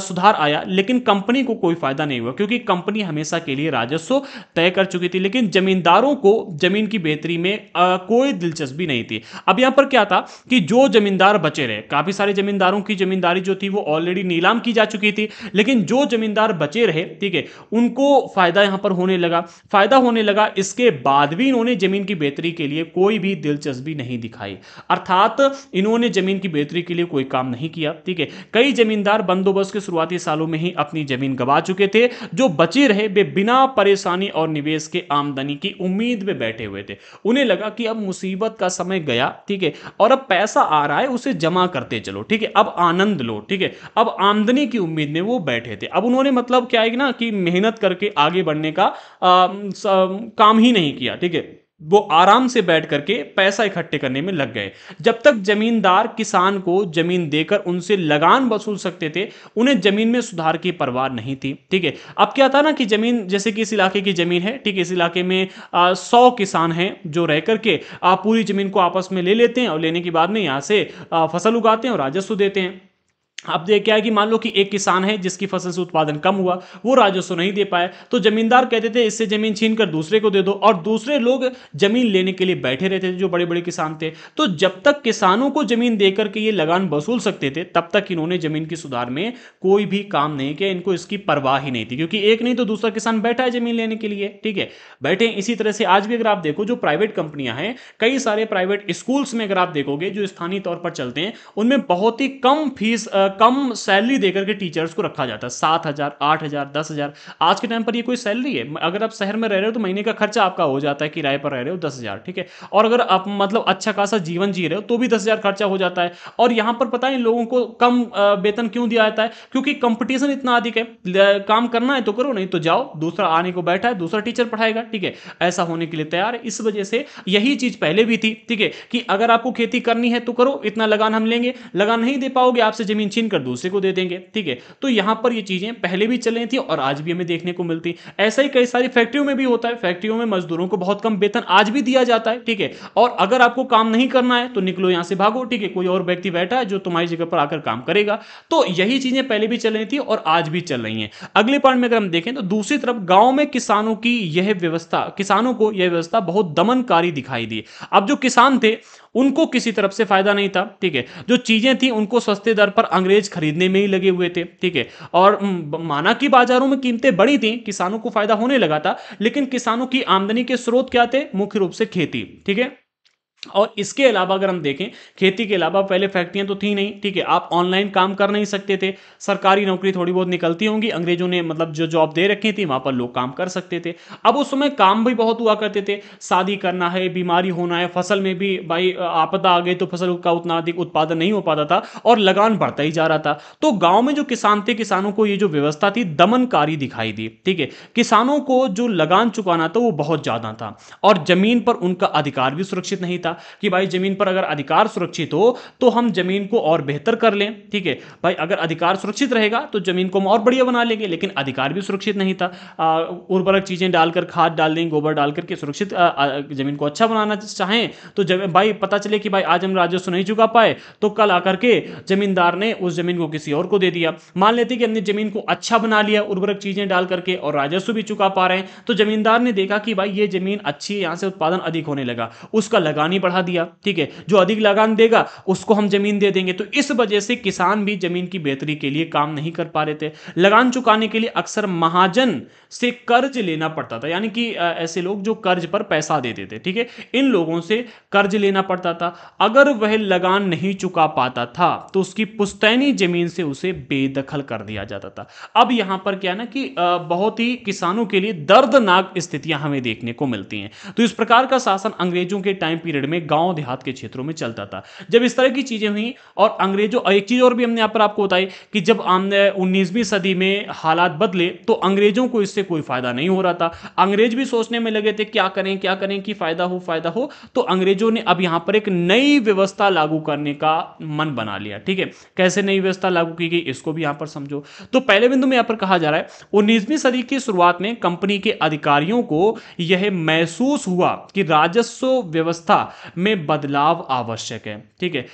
सुधार आया लेकिन कंपनी को कोई फायदा नहीं हुआ, क्योंकि कंपनी हमेशा के लिए राजस्व तय कर चुकी थी लेकिन जमींदारों को जमीन की बेहतरी में कोई दिलचस्पी नहीं थी। अब यहां पर क्या था कि जो जमींदार बचे रहे, काफी सारे जमींदारों की जमींदारी जो थी वो ऑलरेडी नीलाम की जा चुकी थी, लेकिन जो जमींदार बचे रहे, ठीक है, उनको फायदा यहां पर होने लगा। इसके बाद भी इन्होंने जमीन की बेहतरी के लिए कोई भी दिलचस्पी नहीं दिखाई, अर्थात इन्होंने जमीन की बेहतरी के लिए कोई काम नहीं किया, ठीक है। कई जमींदार बंदोबस्त के शुरुआती सालों में ही अपनी जमीन गंवा चुके थे। जो बचे रहे वे बिना परेशानी और निवेश के आमदनी की उम्मीद में बैठे हुए थे। उन्हें लगा कि अब मुसीबत का समय गया, ठीक है, और अब पैसा आ रहा है उसे जमा करते चलो, ठीक है, अब आनंद लो, ठीक है। अब आमदनी की उम्मीद में वो बैठे थे। अब उन्होंने मतलब क्या है कि ना कि मेहनत करके आगे बढ़ने का काम ही नहीं किया, ठीक है। वो आराम से बैठ करके पैसा इकट्ठे करने में लग गए। जब तक जमींदार किसान को जमीन देकर उनसे लगान वसूल सकते थे उन्हें जमीन में सुधार की परवाह नहीं थी, ठीक है। अब क्या था ना कि जमीन, जैसे कि इस इलाके की जमीन है, ठीक है, इस इलाके में 100 किसान हैं जो रह करके पूरी जमीन को आपस में ले लेते हैं और लेने के बाद में यहाँ से फसल उगाते हैं और राजस्व देते हैं। अब देखिए क्या है कि मान लो कि एक किसान है जिसकी फसल से उत्पादन कम हुआ, वो राजस्व नहीं दे पाया, तो जमींदार कहते थे इससे जमीन छीन कर दूसरे को दे दो, और दूसरे लोग जमीन लेने के लिए बैठे रहते थे जो बड़े बड़े किसान थे। तो जब तक किसानों को जमीन देकर के ये लगान वसूल सकते थे तब तक इन्होंने जमीन के सुधार में कोई भी काम नहीं किया। इनको इसकी परवाह ही नहीं थी, क्योंकि एक नहीं तो दूसरा किसान बैठा है जमीन लेने के लिए, ठीक है, बैठे। इसी तरह से आज भी अगर आप देखो जो प्राइवेट कंपनियां हैं, कई सारे प्राइवेट स्कूल्स में अगर आप देखोगे जो स्थानीय तौर पर चलते हैं उनमें बहुत ही कम सैलरी देकर के टीचर्स को रखा जाता है। 7,000, 8,000, 10,000 आज के टाइम पर ये कोई सैलरी है। अगर आप शहर में रह रहे हो तो महीने का खर्चा आपका हो जाता है, किराए पर रह रहे हो 10,000, ठीक है, और अगर आप मतलब अच्छा खासा जीवन जी रहे हो तो भी 10,000 खर्चा हो जाता है। और यहां पर पता है इन लोगों को कम वेतन क्यों दिया जाता है, क्योंकि कंपटीशन इतना अधिक है। काम करना है तो करो, नहीं तो जाओ, दूसरा आने को बैठा है, दूसरा टीचर पढ़ाएगा, ठीक है, ऐसा होने के लिए तैयार है। इस वजह से यही चीज पहले भी थी, ठीक है, कि अगर आपको खेती करनी है तो करो, इतना लगान हम लेंगे, लगान नहीं दे पाओगे आपसे जमीन छीन कर दूसरे को दे देंगे। ठीक है, तो यहाँ पर ये चीजें पहले भी चल रही थी और आज भी हमें देखने को मिलती। ऐसा ही कई सारी फैक्ट्रियों में भी होता है, फैक्ट्रियों में मजदूरों को बहुत कम वेतन आज भी दिया जाता है। ठीक है, और अगर आपको काम नहीं करना है तो निकलो यहां से, भागो। ठीक है, कोई और व्यक्ति बैठा है जो तुम्हारी जगह पर आकर काम करेगा। तो यही चीजें पहले भी चल रही थी और आज भी चल रही हैं। अगले पार्ट में अगर हम देखें तो दूसरी तरफ गांव में किसानों की यह व्यवस्था, किसानों को यह व्यवस्था बहुत दमनकारी दिखाई दी। अब जो किसान थे उनको किसी तरफ से फायदा नहीं था। ठीक है, जो चीजें थी उनको सस्ते दर पर अंग्रेज खरीदने में ही लगे हुए थे। ठीक है, और माना कि बाजारों में कीमतें बढ़ी थी, किसानों को फायदा होने लगा था, लेकिन किसानों की आमदनी के स्रोत क्या थे? मुख्य रूप से खेती। ठीक है, और इसके अलावा अगर हम देखें, खेती के अलावा पहले फैक्ट्रियां तो थी नहीं। ठीक है, आप ऑनलाइन काम कर नहीं सकते थे, सरकारी नौकरी थोड़ी बहुत निकलती होंगी, अंग्रेजों ने मतलब जो जॉब दे रखी थी वहां पर लोग काम कर सकते थे। अब उस समय काम भी बहुत हुआ करते थे, शादी करना है, बीमारी होना है, फसल में भी भाई आपदा आ गई तो फसल का उतना अधिक उत्पादन नहीं हो पाता था और लगान बढ़ता ही जा रहा था। तो गाँव में जो किसान थे, किसानों को ये जो व्यवस्था थी दमनकारी दिखाई दी। ठीक है, किसानों को जो लगान चुकाना था वो बहुत ज़्यादा था और ज़मीन पर उनका अधिकार भी सुरक्षित नहीं था कि भाई जमीन पर अगर अधिकार सुरक्षित हो तो हम जमीन को और बेहतर कर लें। ठीक है, भाई अगर अधिकार सुरक्षित रहेगा तो जमीन को हम और बढ़िया बना लेंगे, लेकिन अधिकार भी सुरक्षित नहीं था। उर्वरक चीजें डालकर, खाद डाल दें, गोबर डाल करके सुरक्षित जमीन को अच्छा बनाना चाहें तो भाई पता चले कि भाई आज हम राजस्व नहीं चुका पाए तो कल आकर के जमींदार ने उस जमीन को किसी और को दे दिया। मान लेते कि हमने जमीन को अच्छा बना लिया, उर्वरक चीजें डाल करके और राजस्व भी चुका पा रहे हैं, तो जमींदार ने देखा कि भाई ये जमीन अच्छी है, यहां से उत्पादन अधिक होने लगा, उसका लगानी बढ़ा दिया। ठीक है, जो अधिक लगान देगा उसको हम जमीन दे देंगे। तो इस वजह से किसान भी जमीन की बेहतरी के लिए काम नहीं कर पा रहे थे। लगान चुकाने के लिए अक्सर महाजन से कर्ज लेना पड़ता था, यानी कि ऐसे लोग जो कर्ज पर पैसा देते थे। ठीक है, इन लोगों से कर्ज लेना पड़ता था। अगर वह लगान नहीं चुका पाता था तो उसकी पुश्तैनी जमीन से उसे बेदखल कर दिया जाता था। अब यहां पर क्या ना कि बहुत ही किसानों के लिए दर्दनाक स्थितियां हमें देखने को मिलती हैं। तो इस प्रकार का शासन अंग्रेजों के टाइम पीरियड में गांव देहात के क्षेत्रों में चलता था। जब इस तरह की चीजें हुई और अंग्रेजों, एक चीज और भी हमने यहां पर आपको बताई कि जब 19वीं सदी में हालात बदले तो अंग्रेजों को इससे कोई फायदा नहीं हो रहा था। अंग्रेज भी सोचने में लगे थे क्या करें कि फायदा हो। तो अंग्रेजों ने अब यहां पर एक नई व्यवस्था लागू करने का मन बना लिया। ठीक है, कैसे नई व्यवस्था लागू की गई इसको भी यहां पर समझो। तो पहले बिंदु में यहां पर कहा जा रहा है 19वीं सदी की शुरुआत में कंपनी के अधिकारियों को यह महसूस हुआ कि राजस्व व्यवस्था में बदलाव आवश्यक है। ठीक है,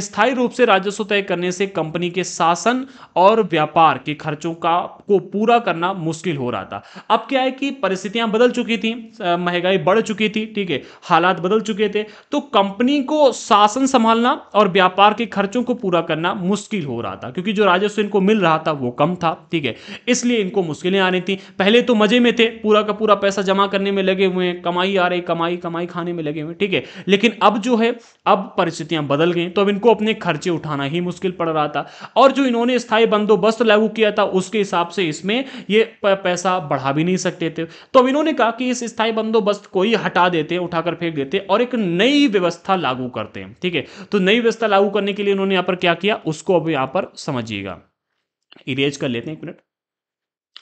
स्थायी रूप से राजस्व तय करने से कंपनी के शासन और व्यापार के खर्चों को पूरा करना मुश्किल हो रहा था। अब क्या है कि परिस्थितियां बदल चुकी थी, महंगाई बढ़ चुकी थी। ठीक है, हालात बदल चुके थे, तो कंपनी को शासन संभालना और व्यापार के खर्चों को पूरा करना मुश्किल हो रहा था, क्योंकि जो राजस्व इनको मिल रहा था वो कम था। ठीक है, इसलिए इनको मुश्किलें आ रही थी। पहले तो मजे में थे, पूरा का पूरा पैसा जमा करने में लगे हुए हैं, कमाई आ रही, कमाई कमाई खाने में लगे हुए। ठीक है, लेकिन अब जो है, अब परिस्थितियां बदल गई, तो अब इनको अपने खर्चे उठाना ही मुश्किल पड़ रहा था। और जो इन्होंने स्थायी बंदोबस्त लागू किया था उसके हिसाब से इसमें ये पैसा बढ़ा भी नहीं सकते थे। तो अब इन्होंने कहा कि इस स्थायी बंदोबस्त को ही हटा देते, उठाकर फेंक देते और एक नई व्यवस्था लागू करते हैं। ठीक है, तो नई व्यवस्था लागू करने के लिए इन्होंने यहां पर क्या किया उसको अब यहां पर समझिएगा, इरेज कर लेते हैं एक मिनट।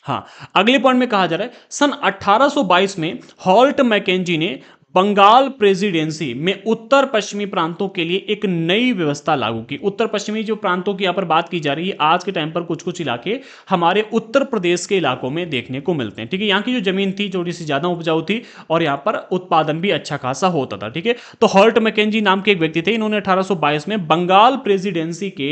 हाँ, अगले पॉइंट में कहा जा रहा है सन 1822 में हॉल्ट मैकेंजी ने बंगाल प्रेसिडेंसी में उत्तर पश्चिमी प्रांतों के लिए एक नई व्यवस्था लागू की। उत्तर पश्चिमी जो प्रांतों की यहाँ पर बात की जा रही है, आज के टाइम पर कुछ कुछ इलाके हमारे उत्तर प्रदेश के इलाकों में देखने को मिलते हैं। ठीक है, यहाँ की जो जमीन थी थोड़ी सी ज़्यादा उपजाऊ थी और यहाँ पर उत्पादन भी अच्छा खासा होता था। ठीक है, तो हॉल्ट मैकेंजी नाम के एक व्यक्ति थे, इन्होंने 1822 में बंगाल प्रेसिडेंसी के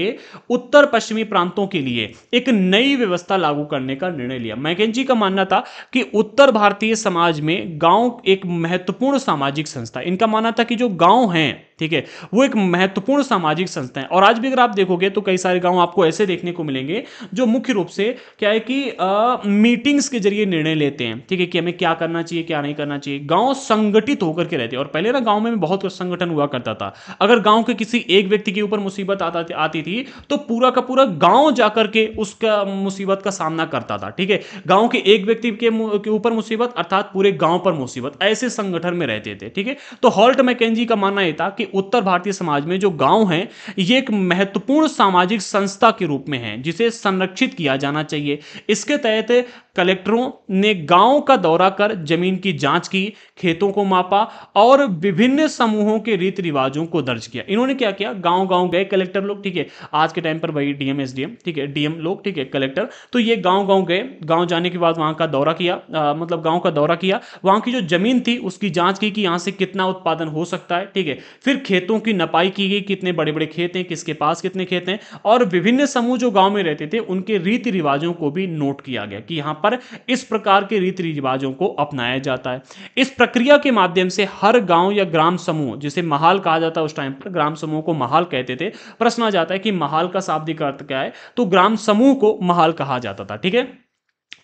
उत्तर पश्चिमी प्रांतों के लिए एक नई व्यवस्था लागू करने का निर्णय लिया। मैकेंजी का मानना था कि उत्तर भारतीय समाज में गाँव एक महत्वपूर्ण सामाजिक संस्था, इनका मानना था कि जो गांव हैं, ठीक है, वो एक महत्वपूर्ण सामाजिक संस्था है। और आज भी अगर आप देखोगे तो कई सारे गांव आपको ऐसे देखने को मिलेंगे जो मुख्य रूप से क्या है कि मीटिंग्स के जरिए निर्णय लेते हैं। ठीक है, कि हमें क्या करना चाहिए, क्या नहीं करना चाहिए। गांव संगठित होकर के रहते हैं। और पहले ना गांव में बहुत संगठन हुआ करता था। अगर गांव के किसी एक व्यक्ति के ऊपर मुसीबत आती थी तो पूरा का पूरा गांव जाकर के उसका मुसीबत का सामना करता था। ठीक है, गांव के एक व्यक्ति के ऊपर मुसीबत अर्थात पूरे गांव पर मुसीबत, ऐसे संगठन में रहते थे। ठीक है, तो हॉल्ट मैकेंजी का मानना यह था कि उत्तर भारतीय समाज में जो गांव हैं ये एक महत्वपूर्ण सामाजिक संस्था के रूप में हैं जिसे संरक्षित किया जाना चाहिए। इसके तहत कलेक्टरों ने गांव का दौरा कर जमीन की जांच की, खेतों को मापा और विभिन्न समूहों के रीति रिवाजों को दर्ज किया। इन्होंने क्या किया, गांव गांव गए कलेक्टर लोग, ठीक है, आज के टाइम पर वही डीएम एसडीएम, ठीक है, डीएम लोग, ठीक है, कलेक्टर, तो ये गांव गांव गए, गांव जाने के बाद वहां का दौरा किया, मतलब गांव का दौरा किया, वहां की जो जमीन थी उसकी जांच की कि यहां से कितना उत्पादन हो सकता है। ठीक है, फिर खेतों की नपाई की गई, कितने बड़े बड़े खेत हैं, किसके पास कितने खेत हैं, और विभिन्न समूह जो गांव में रहते थे उनके रीति रिवाजों को भी नोट किया गया कि यहां पर इस प्रकार के रीति रिवाजों को अपनाया जाता है। इस प्रक्रिया के माध्यम से हर गांव या ग्राम समूह, जिसे महाल कहा जाता है, उस टाइम पर ग्राम समूह को महाल कहते थे। प्रश्न आ जाता है कि महाल का शाब्दिक अर्थ क्या है, तो ग्राम समूह को महाल कहा जाता था। ठीक है,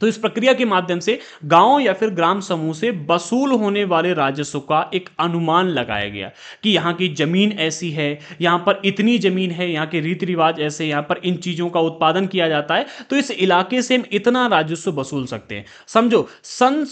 तो इस प्रक्रिया के माध्यम से गांव या फिर ग्राम समूह से वसूल होने वाले राजस्व का एक अनुमान लगाया गया कि यहाँ की जमीन ऐसी है, यहाँ पर इतनी जमीन है, यहाँ के रीति रिवाज ऐसे, यहाँ पर इन चीज़ों का उत्पादन किया जाता है, तो इस इलाके से हम इतना राजस्व वसूल सकते हैं। समझो सन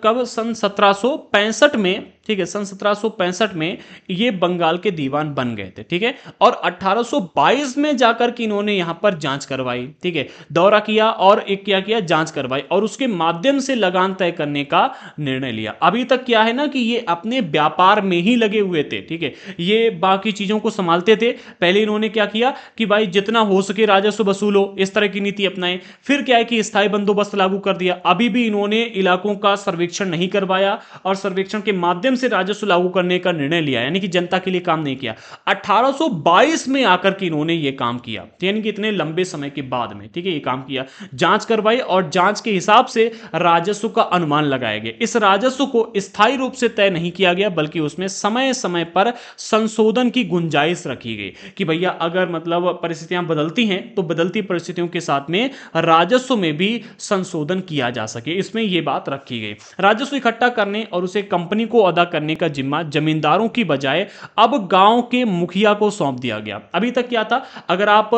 1765 में, ठीक है, सन 1765 में ये बंगाल के दीवान बन गए थे। ठीक है, और 1822 में जाकर कि इन्होंने यहाँ पर जांच करवाई, ठीक है, दौरा किया और एक क्या किया, जांच करवाई, और उसके माध्यम से लगान तय करने का निर्णय लिया। अभी तक क्या है ना कि ये अपने व्यापार में ही लगे हुए थे, ठीक है, ये बाकी चीजों को संभालते थे। पहले इन्होंने क्या किया कि भाई जितना हो सके राजस्व वसूल हो, इस तरह की नीति अपनाए। फिर क्या है कि स्थायी बंदोबस्त लागू कर दिया। अभी भी इन्होंने इलाकों का सर्वेक्षण नहीं करवाया और सर्वेक्षण के माध्यम से राजस्व लागू करने का निर्णय लिया, यानी कि जनता के लिए काम नहीं किया। 1822 में आकर के इन्होंने ये काम किया, यानी कि इतने लंबे समय के बाद में, ठीक है, ये काम किया, जांच करवाई और जांच के हिसाब से राजस्व का अनुमान लगाया गया। इस राजस्व को स्थायी रूप से तय नहीं किया गया, बल्कि उसमें समय समय पर संशोधन की गुंजाइश रखी गई कि भैया अगर मतलब परिस्थितियां बदलती हैं तो बदलती परिस्थितियों के साथ में राजस्व में भी संशोधन किया जा सके, इसमें यह बात रखी गई। राजस्व इकट्ठा करने और उसे कंपनी को करने का जिम्मा जमींदारों की बजाय अब गांव के मुखिया को सौंप दिया गया। अभी तक क्या था, अगर आप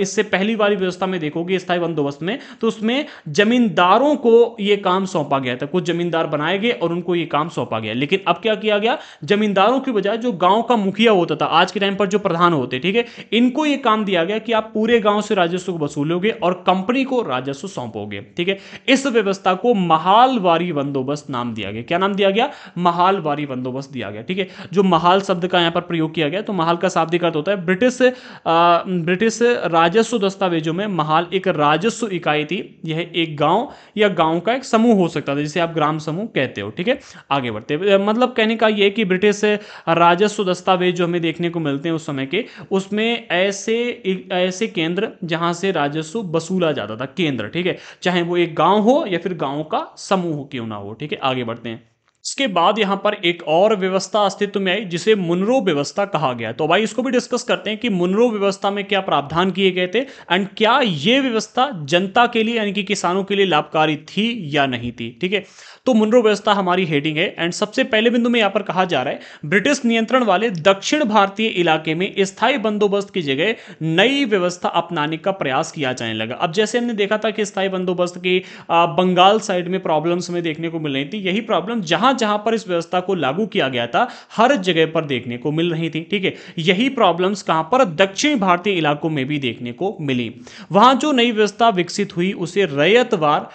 इससे पहली वाली व्यवस्था में देखोगे स्थायी बंदोबस्त में, तो उसमें जमींदारों को यह काम सौंपा गया था, कुछ जमींदार बनाए गए और उनको यह काम सौंपा गया। लेकिन अब क्या किया गया, जमींदारों की बजाय जो गांव का मुखिया होता था, आज के टाइम पर जो प्रधान होते, ठीक है, इनको यह काम दिया गया कि आप पूरे गांव से राजस्व वसूलोगे और कंपनी को राजस्व सौंपोगे। ठीक है, इस व्यवस्था को महलवारी बंदोबस्त नाम दिया गया। क्या नाम दिया गया, महल वारी बंदोबस्त दिया गया। ठीक है, जो महाल शब्द का यहां पर प्रयोग किया गया, तो महाल का शाब्दिक अर्थ होता है ब्रिटिश राजस्व दस्तावेजों में महाल एक राजस्व इकाई थी। यह एक गांव या गांव का एक समूह हो सकता था, जिसे आप ग्राम समूह कहते हो। ठीक है, आगे बढ़ते, मतलब कहने का यह कि ब्रिटिश राजस्व दस्तावेज जो हमें देखने को मिलते हैं उस समय के, उसमें ऐसे केंद्र जहां से राजस्व वसूला जाता था, केंद्र, ठीक है, चाहे वो एक गांव हो या फिर गांव का समूह क्यों ना हो। ठीक है, आगे बढ़ते हैं। इसके बाद यहाँ पर एक और व्यवस्था अस्तित्व में आई जिसे मुनरो व्यवस्था कहा गया। तो भाई इसको भी डिस्कस करते हैं कि मुनरो व्यवस्था में क्या प्रावधान किए गए थे एंड क्या ये व्यवस्था जनता के लिए यानी कि किसानों के लिए लाभकारी थी या नहीं थी। ठीक है, तो मुनरो व्यवस्था हमारी हेडिंग है एंड सबसे पहले बिंदु में यहाँ पर कहा जा रहा है ब्रिटिश नियंत्रण वाले दक्षिण भारतीय इलाके में स्थायी बंदोबस्त की जगह नई व्यवस्था अपनाने का प्रयास किया जाने लगा। अब जैसे हमने देखा था कि स्थायी बंदोबस्त की बंगाल साइड में प्रॉब्लम्स हमें देखने को मिल रही थी, यही प्रॉब्लम जहां पर इस व्यवस्था को लागू किया गया था हर जगह पर देखने को मिल रही थी। ठीक है, यही प्रॉब्लम्स कहां पर, दक्षिण भारतीय इलाकों में भी देखने को मिली। वहां जो नई व्यवस्था विकसित हुई उसे रयतवार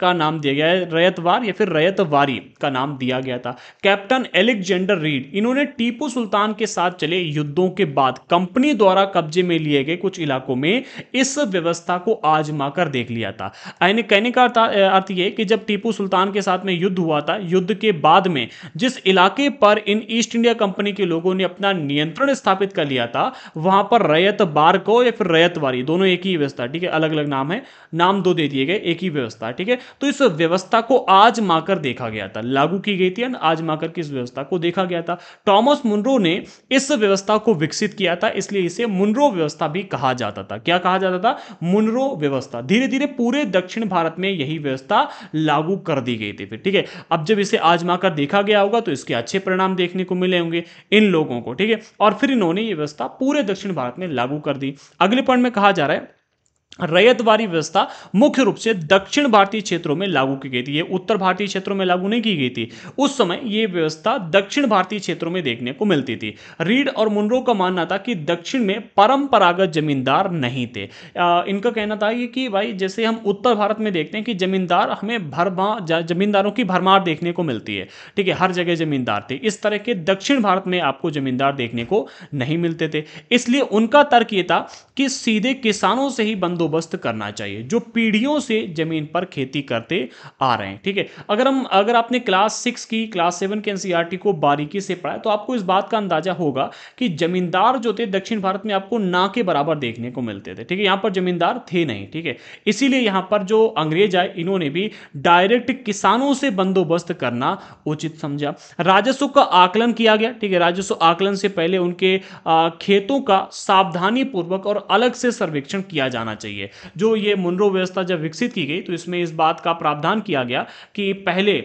का नाम दिया गया है, रयतवार या फिर रयतवारी का नाम दिया गया था। कैप्टन एलेक्जेंडर रीड, इन्होंने टीपू सुल्तान के साथ चले युद्धों के बाद कंपनी द्वारा कब्जे में लिए गए कुछ इलाकों में इस व्यवस्था को आजमा कर देख लिया था। कहने का अर्थ यह कि जब टीपू सुल्तान के साथ में युद्ध हुआ था, युद्ध के बाद में जिस इलाके पर इन ईस्ट इंडिया कंपनी के लोगों ने अपना नियंत्रण स्थापित कर लिया था, वहां पर रयतवार को या फिर रयतवारी, दोनों एक ही व्यवस्था, ठीक है, अलग अलग नाम है, नाम दो दे दिए गए, एक ही व्यवस्था। ठीक है, तो इस व्यवस्था को आजमा कर देखा गया था, लागू की गई थी, आजमा कर किस व्यवस्था को देखा गया था। टॉमस मुनरो ने इस व्यवस्था को विकसित किया था, इसलिए इसे मुनरो व्यवस्था भी कहा जाता था। क्या कहा जाता था, मुनरो व्यवस्था। धीरे धीरे पूरे दक्षिण भारत में यही व्यवस्था लागू कर दी गई थी। ठीक है, अब जब इसे आजमा कर देखा गया होगा तो इसके अच्छे परिणाम देखने को मिले होंगे इन लोगों को। ठीक है, और फिर इन्होंने ये व्यवस्था पूरे दक्षिण भारत में लागू कर दी। अगले पॉइंट में कहा जा रहा है रैयतवारी व्यवस्था मुख्य रूप से दक्षिण भारतीय क्षेत्रों में लागू की गई थी। ये उत्तर भारतीय क्षेत्रों में लागू नहीं की गई थी। उस समय ये व्यवस्था दक्षिण भारतीय क्षेत्रों में देखने को मिलती थी। रीड और मुनरो का मानना था कि दक्षिण में परंपरागत जमींदार नहीं थे। इनका कहना था कि भाई जैसे हम उत्तर भारत में देखते हैं कि जमींदार हमें जमींदारों की भरमार देखने को मिलती है, ठीक है, हर जगह जमींदार थे। इस तरह के दक्षिण भारत में आपको जमींदार देखने को नहीं मिलते थे। इसलिए उनका तर्क ये था कि सीधे किसानों से ही बंदो बंदोबस्त करना चाहिए जो पीढ़ियों से जमीन पर खेती करते आ रहे हैं, ठीक है। अगर आपने क्लास 6 की क्लास 7 के एनसीईआरटी को बारीकी से पढ़ा तो आपको इस बात का अंदाजा होगा कि जमींदार जो थे दक्षिण भारत में आपको ना के बराबर देखने को मिलते थे, ठीक है। यहां पर जमींदार थे नहीं, ठीक है। इसीलिए यहां पर जो अंग्रेज आए इन्होंने भी डायरेक्ट किसानों से बंदोबस्त करना उचित समझा। राजस्व का आकलन किया गया, ठीक है। राजस्व आकलन से पहले उनके खेतों का सावधानी पूर्वक और अलग से सर्वेक्षण किया जाना चाहिए। जो ये मुनरो व्यवस्था जब विकसित की गई तो इसमें इस बात का प्रावधान किया गया कि पहले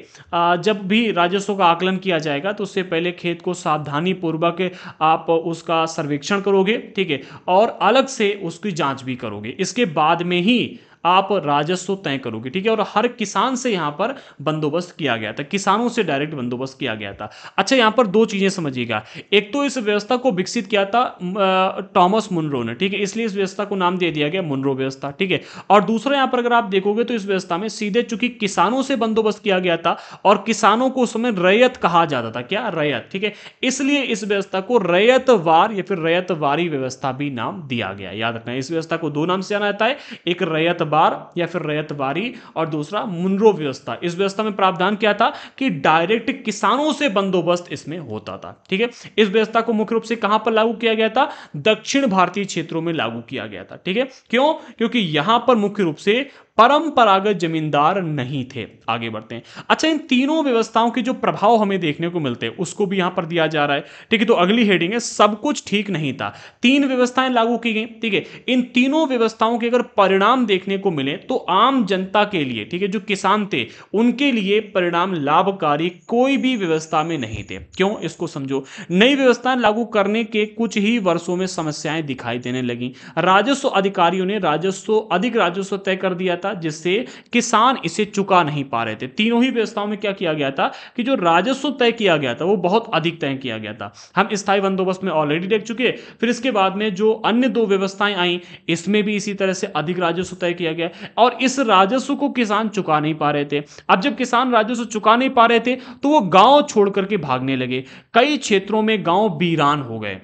जब भी राजस्व का आकलन किया जाएगा तो उससे पहले खेत को सावधानी पूर्वक आप उसका सर्वेक्षण करोगे, ठीक है, और अलग से उसकी जांच भी करोगे। इसके बाद में ही आप राजस्व तय करोगे, ठीक है। और हर किसान से यहां पर बंदोबस्त किया गया था, किसानों से डायरेक्ट बंदोबस्त किया गया था। अच्छा, यहां पर दो चीजें समझिएगा। एक तो इस व्यवस्था को विकसित किया था टॉमस मुनरो ने, ठीक है, इसलिए इस व्यवस्था को नाम दे दिया गया मुनरो व्यवस्था, ठीक है। और दूसरा, यहां पर अगर आप देखोगे तो इस व्यवस्था में सीधे चूंकि किसानों से बंदोबस्त किया गया था और किसानों को उस समय रैयत कहा जाता था, क्या रैयत, ठीक है, इसलिए इस व्यवस्था को रैयतवार या फिर रैयतवारी व्यवस्था भी नाम दिया गया। याद रखना, इस व्यवस्था को दो नाम से जाना जाता है, एक रैयत बार या फिर रैयतवारी और दूसरा मुनरो व्यवस्था। इस व्यवस्था में प्रावधान क्या था कि डायरेक्ट किसानों से बंदोबस्त इसमें होता था, ठीक है। इस व्यवस्था को मुख्य रूप से कहां पर लागू किया गया था? दक्षिण भारतीय क्षेत्रों में लागू किया गया था, ठीक है। क्यों? क्योंकि यहां पर मुख्य रूप से परंपरागत जमींदार नहीं थे। आगे बढ़ते हैं। अच्छा, इन तीनों व्यवस्थाओं के जो प्रभाव हमें देखने को मिलते हैं उसको भी यहां पर दिया जा रहा है, ठीक है। तो अगली हेडिंग है, सब कुछ ठीक नहीं था। तीन व्यवस्थाएं लागू की गई, ठीक है। इन तीनों व्यवस्थाओं के अगर परिणाम देखने को मिले तो आम जनता के लिए, ठीक है, जो किसान थे उनके लिए परिणाम लाभकारी कोई भी व्यवस्था में नहीं थे। क्यों? इसको समझो। नई व्यवस्थाएं लागू करने के कुछ ही वर्षों में समस्याएं दिखाई देने लगी। राजस्व अधिकारियों ने अधिक राजस्व तय कर दिया था जिससे किसान इसे चुका नहीं पा रहे थे। तीनों ही व्यवस्थाओं में क्या किया गया था कि जो राजस्व तय किया गया था वो बहुत अधिक तय किया गया था। हम स्थायी बंदोबस्त में ऑलरेडी देख चुके, फिर इसके बाद में जो अन्य दो व्यवस्थाएं आई इसमें भी इसी तरह से अधिक राजस्व तय किया गया और इस राजस्व को किसान चुका नहीं पा रहे थे। अब जब किसान राजस्व चुका नहीं पा रहे थे तो वो गांव छोड़ करके भागने लगे। कई क्षेत्रों में गांव वीरान हो गए,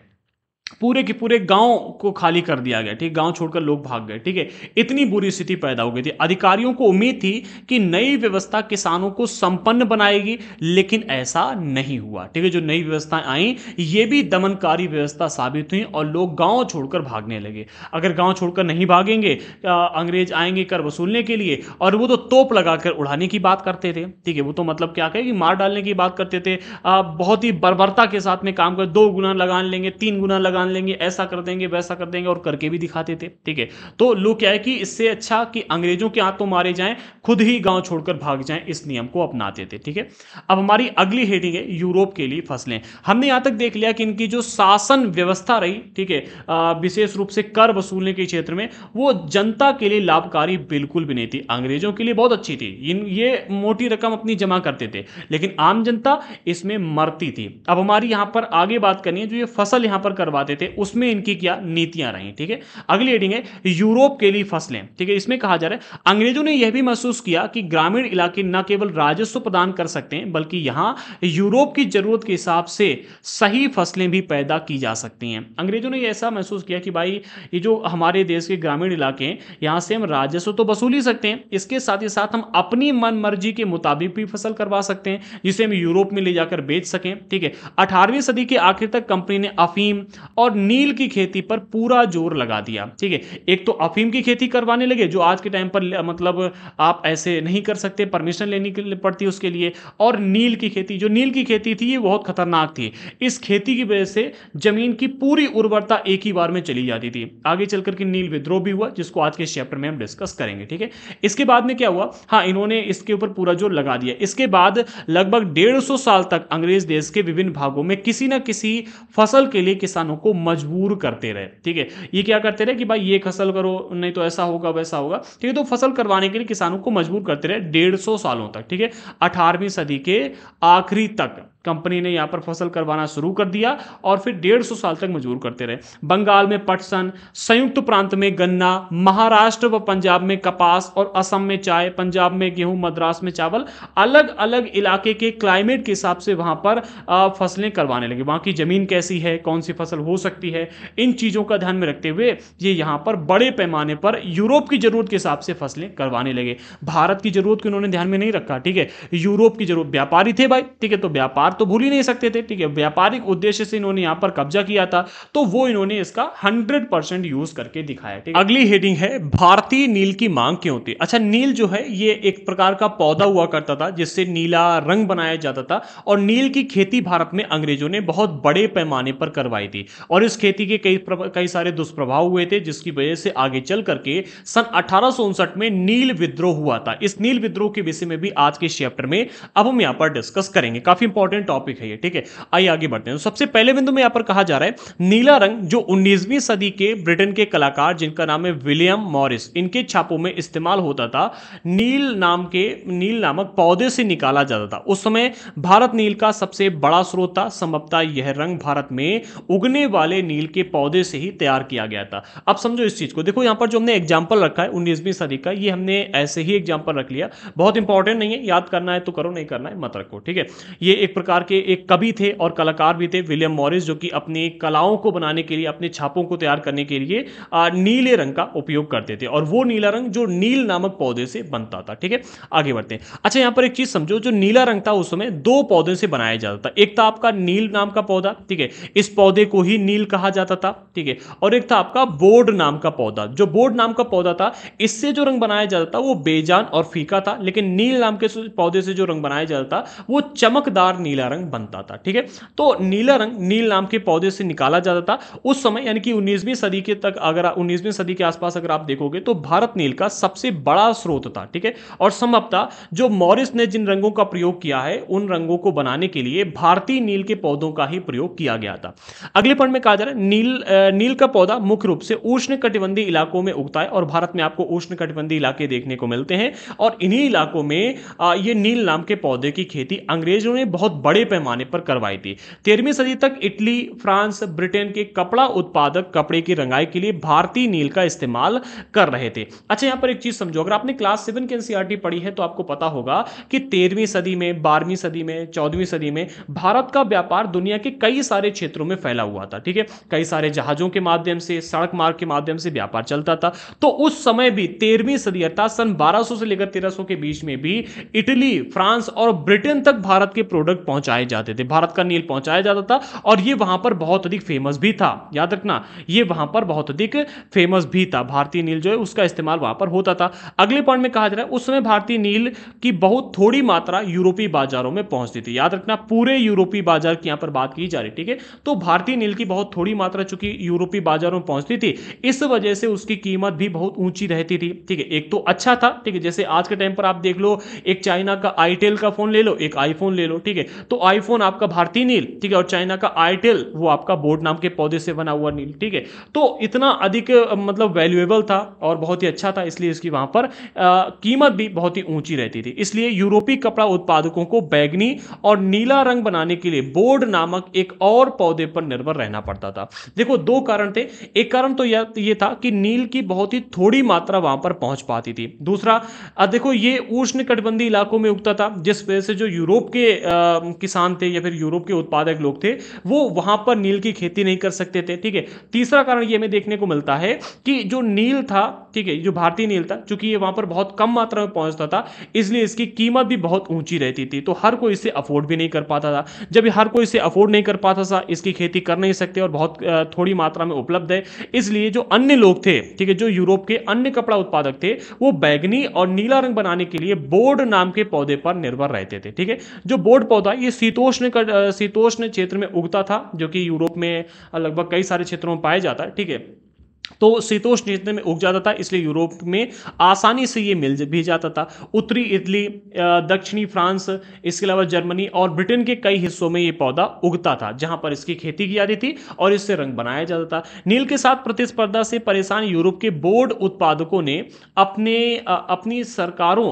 पूरे के पूरे गांव को खाली कर दिया गया, ठीक, गांव छोड़कर लोग भाग गए, ठीक है। इतनी बुरी स्थिति पैदा हो गई थी। अधिकारियों को उम्मीद थी कि नई व्यवस्था किसानों को संपन्न बनाएगी लेकिन ऐसा नहीं हुआ, ठीक है। जो नई व्यवस्थाएं आई ये भी दमनकारी व्यवस्था साबित हुई और लोग गांव छोड़कर भागने लगे। अगर गांव छोड़कर नहीं भागेंगे अंग्रेज आएंगे कर वसूलने के लिए और वो तो तोप लगाकर उड़ाने की बात करते थे, ठीक है, वो तो मतलब क्या कहे कि मार डालने की बात करते थे। बहुत ही बर्बरता के साथ में काम कर, 2 गुना लगा लेंगे, 3 गुना लगा लेंगे, ऐसा कर देंगे, वैसा कर देंगे और करके भी दिखाते थे, ठीक है। तो लोग क्या है कि इससे अच्छा कि अंग्रेजों के हाथों मारे जाएं, खुद ही गांव छोड़कर भाग जाएं, इस नियम को अपनाते थे, ठीक है। अब हमारी अगली हेडिंग है, यूरोप के लिए फसलें। हमने यहां तक देख लिया कि इनकी जो शासन व्यवस्था रही, ठीक है, विशेष रूप से कर वसूलने के क्षेत्र में, वो जनता के लिए लाभकारी बिल्कुल भी नहीं थी। अंग्रेजों के लिए बहुत अच्छी थी, ये मोटी रकम अपनी जमा करते थे लेकिन आम जनता इसमें मरती थी। अब हमारी यहां पर आगे बात करनी है, जो ये फसल यहां पर करवाते थे उसमें इनकी क्या नीतियां रही, ठीक है। अगली हेडिंग है, यूरोप के लिए फसलें, ठीक है। इसमें कहा जा रहा है अंग्रेजों ने यह भी महसूस किया कि ग्रामीण इलाके न केवल राजस्व प्रदान कर सकते हैं बल्कि यहां यूरोप की जरूरत के हिसाब से सही फसलें भी पैदा की जा सकती हैं। अंग्रेजों ने ऐसा महसूस किया कि भाई ये जो हमारे देश के ग्रामीण इलाके हैं यहां से हम राजस्व तो वसूल ही सकते हैं, इसके साथ ही साथ हम अपनी मन मर्जी के मुताबिक भी फसल करवा सकते हैं जिसे हम यूरोप में ले जाकर बेच सकें, ठीक है। 18वीं सदी के आखिर तक कंपनी ने अफीम और नील की खेती पर पूरा जोर लगा दिया, ठीक है। एक तो अफीम की खेती करवाने लगे जो आज के टाइम पर मतलब आप ऐसे नहीं कर सकते, परमिशन लेनी पड़ती उसके लिए, और नील की खेती, जो नील की खेती थी ये बहुत खतरनाक थी। इस खेती की वजह से जमीन की पूरी उर्वरता एक ही बार में चली जाती थी। आगे चलकर के नील विद्रोह भी हुआ जिसको आज के चैप्टर में हम डिस्कस करेंगे, ठीक है। इसके बाद में क्या हुआ, हाँ, इन्होंने इसके ऊपर पूरा जोर लगा दिया। इसके बाद लगभग 150 साल तक अंग्रेज देश के विभिन्न भागों में किसी ना किसी फसल के लिए किसानों को मजबूर करते रहे। ठीक है, ये क्या करते रहे कि भाई ये फसल करो, नहीं तो ऐसा होगा वैसा होगा। ठीक है, तो फसल करवाने के लिए किसानों को मजबूर करते रहे 150 सालों तक। ठीक है, 18वीं सदी के आखिरी तक कंपनी ने यहाँ पर फसल करवाना शुरू कर दिया और फिर 150 साल तक मजबूर करते रहे। बंगाल में पटसन, संयुक्त प्रांत में गन्ना, महाराष्ट्र व पंजाब में कपास और असम में चाय, पंजाब में गेहूं, मद्रास में चावल, अलग अलग इलाके के क्लाइमेट के हिसाब से वहाँ पर फसलें करवाने लगे। वहाँ की ज़मीन कैसी है, कौन सी फसल हो सकती है, इन चीज़ों का ध्यान में रखते हुए ये यहाँ पर बड़े पैमाने पर यूरोप की ज़रूरत के हिसाब से फसलें करवाने लगे। भारत की ज़रूरत को उन्होंने ध्यान में नहीं रखा। ठीक है, यूरोप की ज़रूरत, व्यापारी थे भाई। ठीक है, तो व्यापार तो भूल ही नहीं सकते थे। ठीक है, व्यापारिक उद्देश्य से इन्होंने यहां पर कब्जा किया था, तो वो इन्होंने इसका 100% यूज करके दिखाया। ठीक है, अगली हेडिंग है भारतीय नील की मांग क्यों होती है। अच्छा, नील जो है ये एक प्रकार का पौधा हुआ करता था जिससे नीला रंग बनाया जाता था, और नील की खेती भारत में अंग्रेजों ने बहुत बड़े पैमाने पर करवाई थी, और इस खेती के कई सारे दुष्प्रभाव हुए थे, जिसकी वजह से आगे चल करके सन 1859 में नील विद्रोह हुआ था। इस नील विद्रोह के विषय में भी आज के चैप्टर में अब हम यहां पर डिस्कस करेंगे, काफी इंपॉर्टेंट टॉपिक है ये। ठीक है, आइए आगे बढ़ते हैं। सबसे पहले बिंदु में यहां पर कहा जा रहा है नीला रंग जो 19वीं सदी के ब्रिटेन के कलाकार जिनका नाम है विलियम मॉरिस, इनके छापों में इस्तेमाल होता था, नील नामक पौधे से निकाला जाता था। उस समय भारत नील का सबसे बड़ा स्रोत था। संभवतः यह रंग भारत में उगने वाले नील के पौधे से ही तैयार किया गया था। अब समझो इस चीज को, देखो यहां पर जो हमने एग्जाम्पल रखा है 19वीं सदी का, ये हमने ऐसे ही एग्जाम्पल रख लिया, बहुत इंपॉर्टेंट नहीं है, याद करना है तो करो, नहीं करना है मत रखो। ठीक है, ये एक प्रकार के एक कवि थे और कलाकार भी थे विलियम मॉरिस, जो कि अपनी कलाओं को बनाने के लिए, अपने छापों को तैयार करने के लिए नीले रंग का उपयोग करते थे, और वो नीला रंग जो नील नामक पौधे से बनता था। ठीक है, आगे बढ़ते हैं। अच्छा, यहाँ पर एक चीज समझो, जो नीला रंग था उस समय दो पौधे से बनाया जाता था। एक था आपका नील नाम का पौधा, ठीक है, इस पौधे को ही नील कहा जाता था। ठीक है, और एक था आपका बोर्ड नाम का पौधा। जो बोर्ड नाम का पौधा था, इससे जो रंग बनाया जाता था वो बेजान और फीका था, लेकिन नील नाम के पौधे से जो रंग बनाया जाता था वो चमकदार नीला रंग बनता था। ठीक है, तो नीला रंग नील नाम के पौधे से निकाला जाता था उस समय, यानी कि 19वीं सदी के तक, अगर 19वीं सदी के आसपास अगर आप देखोगे तो भारत नील का सबसे बड़ा स्रोत था। ठीक है, और संभवतः जो मॉरिस ने जिन रंगों का प्रयोग किया है, उन रंगों को बनाने के लिए भारतीय नील के पौधों का ही प्रयोग किया गया था। अगले पॉइंट में कहा जा रहा है नील का पौधा मुख्य रूप से उष्णकटिबंधीय इलाकों में उगता है, और भारत में आपको उष्णकटिबंधीय इलाके देखने को मिलते हैं, और इन्हीं इलाकों में ये नील नाम के पौधे की खेती अंग्रेजों ने बहुत बड़े पैमाने पर करवाई थी। 13वीं सदी तक इटली, फ्रांस, ब्रिटेन के कपड़ा उत्पादक कपड़े की रंगाई के लिए भारतीय नील का इस्तेमाल कर रहे थे। अच्छा, यहां पर एक चीज समझो, अगर आपने क्लास 7 की एनसीईआरटी पढ़ी है तो आपको पता होगा कि 13वीं सदी में, 12वीं सदी में, 14वीं सदी में भारत का व्यापार दुनिया के कई सारे क्षेत्रों में फैला हुआ था। ठीक है, कई सारे जहाजों के माध्यम से, सड़क मार्ग के माध्यम से व्यापार चलता था। तो उस समय भी 13वीं सदी अर्थात सन 1200 से लेकर 1300 के बीच में भी इटली, फ्रांस और ब्रिटेन तक भारत के प्रोडक्ट पहुंचाए जाते थे, भारत का नील पहुंचाया जाता था, और ये वहां पर बहुत अधिक फेमस भी था। याद रखना, ये वहां पर बहुत अधिक फेमस भी था, भारतीय नील जो है उसका इस्तेमाल वहां पर होता था। अगले पॉइंट में कहा जा रहा है उस समय भारतीय नील की बहुत थोड़ी मात्रा यूरोपीय बाजारों में पहुंचती थी। याद रखना, पूरे यूरोपीय बाजार की यहां पर बात की जा रही। ठीक है, तो भारतीय नील की बहुत थोड़ी मात्रा चूंकि यूरोपीय बाजारों में पहुंचती थी, इस वजह से उसकी कीमत भी बहुत ऊंची रहती थी। ठीक है, एक तो अच्छा था। ठीक है, जैसे आज के टाइम पर आप देख लो, एक चाइना का आईटेल का फोन ले लो, एक आईफोन ले लो। ठीक है, तो आईफोन आपका भारतीय नील, ठीक है, और चाइना का आईटेल वो आपका बोर्ड नाम के पौधे से बना हुआ नील। ठीक है, तो इतना अधिक मतलब वैल्यूएबल था और बहुत ही अच्छा था, इसलिए इसकी वहां पर कीमत भी बहुत ही ऊंची रहती थी। इसलिए यूरोपीय कपड़ा उत्पादकों को बैगनी और नीला रंग बनाने के लिए बोर्ड नामक एक और पौधे पर निर्भर रहना पड़ता था। देखो, दो कारण थे। एक कारण तो ये था कि नील की बहुत ही थोड़ी मात्रा वहां पर पहुंच पाती थी। दूसरा, देखो ये उष्णकटिबंधीय इलाकों में उगता था, जिस वजह से जो यूरोप के किसान थे या फिर यूरोप के उत्पादक लोग थे वो वहां पर नील की खेती नहीं कर सकते थे। ठीक है, तीसरा कारण ये हमें देखने को मिलता है कि जो नील था, ठीक है, जो भारतीय नील था, चूंकि ये वहां पर बहुत कम मात्रा में पहुंचता था, इसलिए इसकी कीमत भी बहुत ऊंची रहती थी, तो हर कोई इसे अफोर्ड भी नहीं कर पाता था। जब हर कोई इसे अफोर्ड नहीं कर पाता था, इसकी खेती कर नहीं सकते और बहुत थोड़ी मात्रा में उपलब्ध है, इसलिए जो अन्य लोग थे, ठीक है, जो यूरोप के अन्य कपड़ा उत्पादक थे, वो बैगनी और नीला रंग बनाने के लिए बोर्ड नाम के पौधे पर निर्भर रहते थे। ठीक है, जो बोर्ड पौधा ये शीतोष्ण क्षेत्र में उगता था, जो कि यूरोप में लगभग कई सारे क्षेत्रों में पाया जाता है। ठीक है, तो शीतोष्ण क्षेत्र में उग जाता था, इसलिए यूरोप में आसानी से ये मिल भी जाता था। उत्तरी इटली, दक्षिणी फ्रांस, इसके अलावा जर्मनी और ब्रिटेन के कई हिस्सों में ये पौधा उगता था, जहां पर इसकी खेती की जाती थी और इससे रंग बनाया जाता था। नील के साथ प्रतिस्पर्धा से परेशान यूरोप के बोर्ड उत्पादकों ने अपनी सरकारों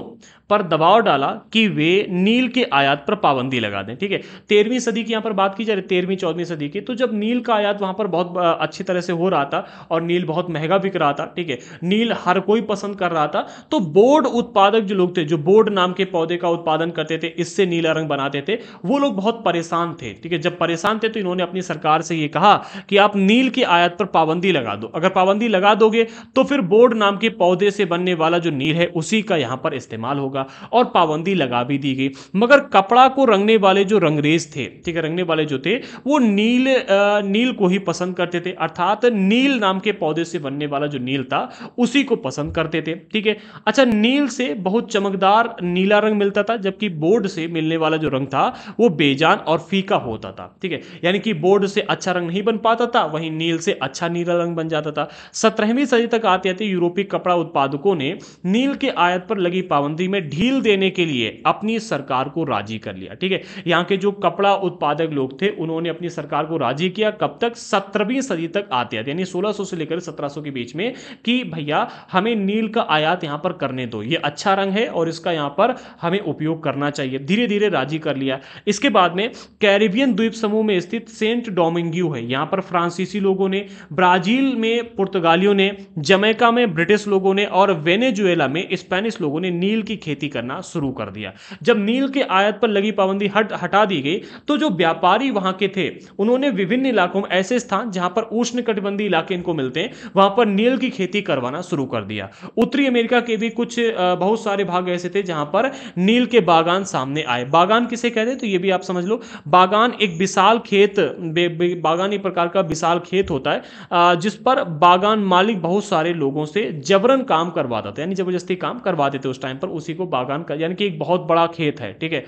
पर दबाव डाला कि वे नील के आयात पर पाबंदी लगा दें। ठीक है, 13वीं सदी की यहाँ पर बात की जा रही है, 13वीं 14वीं सदी की। तो जब नील का आयात वहाँ पर बहुत अच्छी तरह से हो रहा था और नील बहुत महंगा बिक रहा था, ठीक है, नील हर कोई पसंद कर रहा था, तो बोर्ड उत्पादक जो लोग थे, जो बोर्ड नाम के पौधे का उत्पादन करते थे, इससे नीला रंग बनाते थे, वो लोग बहुत परेशान थे। ठीक है, जब परेशान थे तो इन्होंने अपनी सरकार से ये कहा कि आप नील के आयात पर पाबंदी लगा दो, अगर पाबंदी लगा दोगे तो फिर बोर्ड नाम के पौधे से बनने वाला जो नील है उसी का यहाँ पर इस्तेमाल होगा, और पाबंदी लगा भी दी गई। मगर कपड़ा को रंगने वाले जो रंगरेज थे, ठीक है, रंगने वाले जो थे वो नील को ही पसंद करते थे, अर्थात नील नाम के पौधे से बनने वाला जो नील था उसी को पसंद करते थे। ठीक है, अच्छा, नील से बहुत चमकदार नीला रंग मिलता था, जबकि बोर्ड से मिलने वाला जो रंग था वो बेजान और फीका होता था। ठीक है, यानी कि बोर्ड से अच्छा रंग नहीं बन पाता था, वहीं नील से अच्छा नीला रंग बन जाता था। 17वीं सदी तक आते आते यूरोपीय कपड़ा उत्पादकों ने नील के आयात पर लगी पाबंदी में ढील देने के लिए अपनी सरकार को राजी कर लिया। ठीक है, यहाँ के जो कपड़ा उत्पादक लोग थे उन्होंने अपनी सरकार को राजी किया, कब तक, 17वीं सदी तक आते आते, यानी 1600 से लेकर 1700 के बीच में, कि भैया हमें नील का आयात यहाँ पर करने दो, ये अच्छा रंग है और इसका यहाँ पर हमें उपयोग करना चाहिए। धीरे धीरे राजी कर लिया। इसके बाद में कैरिबियन द्वीप समूह में स्थित सेंट डोमिंग्यू है, यहाँ पर फ्रांसीसी लोगों ने, ब्राजील में पुर्तगालियों ने, जमैका में ब्रिटिश लोगों ने और वेनेजुएला में स्पेनिश लोगों ने नील की खेती करना शुरू कर दिया। जब नील के आयात पर लगी पाबंदी हटा दी गई तो जो व्यापारी वहां के थे उन्होंने विभिन्न इलाकों में, ऐसे स्थान जहां पर उष्णकटिबंधीय इलाके इनको मिलते हैं, वहां पर नील की खेती करवाना शुरू कर दिया। उत्तरी अमेरिका के भी कुछ बहुत सारे भाग ऐसे थे जहां पर नील के बागान सामने आए। बागान किसे कहते हैं तो ये भी आप समझ लो, बागान एक विशाल खेत, बागान एक प्रकार का विशाल खेत होता है जिस पर बागान मालिक बहुत सारे लोगों से जबरन काम करवाता था, यानी जबरदस्ती काम करवाते थे उस टाइम पर उसी को बागान का, यानी कि एक बहुत बड़ा खेत है, ठीक है,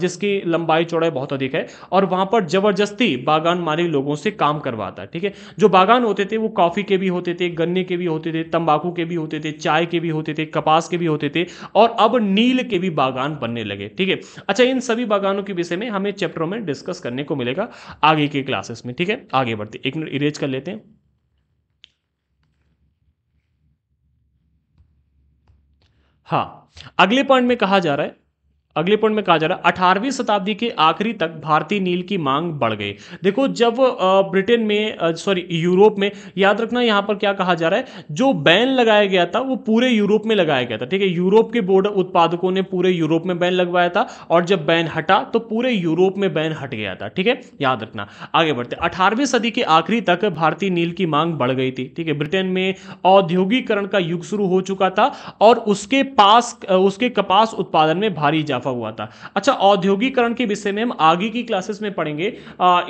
जिसकी लंबाई चौड़ाई बहुत अधिक है, और वहां पर जबरदस्ती बागान मालिक लोगों से काम करवाता है। ठीक है, जो बागान होते थे वो कॉफी के भी होते थे, गन्ने के भी होते थे, तंबाकू के भी होते थे, चाय के भी होते थे, कपास के भी होते थे, और अब नील के भी बागान बनने लगे। ठीक है, अच्छा, इन सभी बागानों के विषय में हमें चैप्टरों में डिस्कस करने को मिलेगा आगे के क्लासेस में। ठीक है, आगे बढ़ते, एक मिनट इरेज कर लेते हैं। हाँ, अगले पॉइंट में कहा जा रहा है, 18वीं शताब्दी के आखिरी तक भारतीय नील की मांग बढ़ गई। देखो, जब ब्रिटेन में, सॉरी, यूरोप में, याद रखना यहाँ पर क्या कहा जा रहा है, जो बैन लगाया गया था वो पूरे यूरोप में लगाया गया था। ठीक है, यूरोप के बोर्ड उत्पादकों ने पूरे यूरोप में बैन लगवाया था, और जब बैन हटा तो पूरे यूरोप में बैन हट गया था। ठीक है, याद रखना। आगे बढ़ते, 18वीं सदी के आखिरी तक भारतीय नील की मांग बढ़ गई थी। ठीक है, ब्रिटेन में औद्योगिकरण का युग शुरू हो चुका था और उसके कपास उत्पादन में भारी इजाफा हुआ था। अच्छा, औद्योगिकरण के विषय में हम आगे की क्लासेस में पढ़ेंगे।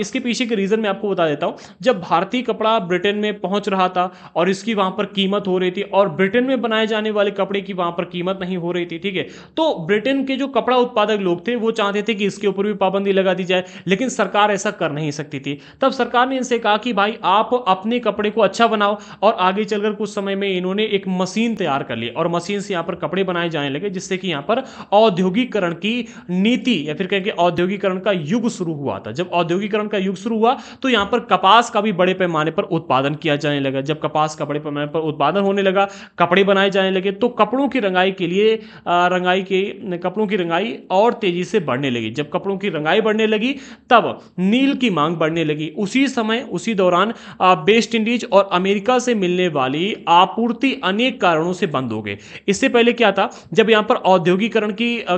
इसके पीछे के रीजन मैं आपको बता देता हूं। जब भारतीय कपड़ा ब्रिटेन में पहुंच रहा था और इसकी वहां पर कीमत हो रही थी, और ब्रिटेन में बनाए जाने वाले कपड़े की वहां पर कीमत नहीं हो रही थी, ठीक है, तो ब्रिटेन के जो कपड़ा उत्पादक लोग थे वो चाहते थे कि इसके ऊपर भी पाबंदी लगा दी जाए, लेकिन सरकार ऐसा कर नहीं सकती थी। तब सरकार ने इनसे कहा कि भाई आप अपने कपड़े को अच्छा बनाओ, और आगे चलकर कुछ समय में इन्होंने एक मशीन तैयार कर ली और मशीन से यहां पर कपड़े बनाए जाने लगे, जिससे कि यहां पर औद्योगिकरण की नीति, या फिर कहेंगे औद्योगिकरण का युग शुरू हुआ था। जब औद्योगिकरण का युग शुरू हुआ तो यहां पर कपास का भी बड़े पैमाने पर उत्पादन किया जाने लगा। जब कपास का बड़े पैमाने पर उत्पादन होने लगा, कपड़े बनाए जाने लगे, तो कपड़ों की रंगाई के लिए कपड़ों की रंगाई और तेजी से बढ़ने लगी। जब कपड़ों की रंगाई बढ़ने लगी तब नील की मांग बढ़ने लगी। उसी समय, उसी दौरान वेस्टइंडीज और अमेरिका से मिलने वाली आपूर्ति अनेक कारणों से बंद हो गई। इससे पहले क्या था, जब यहां पर औद्योगिकरण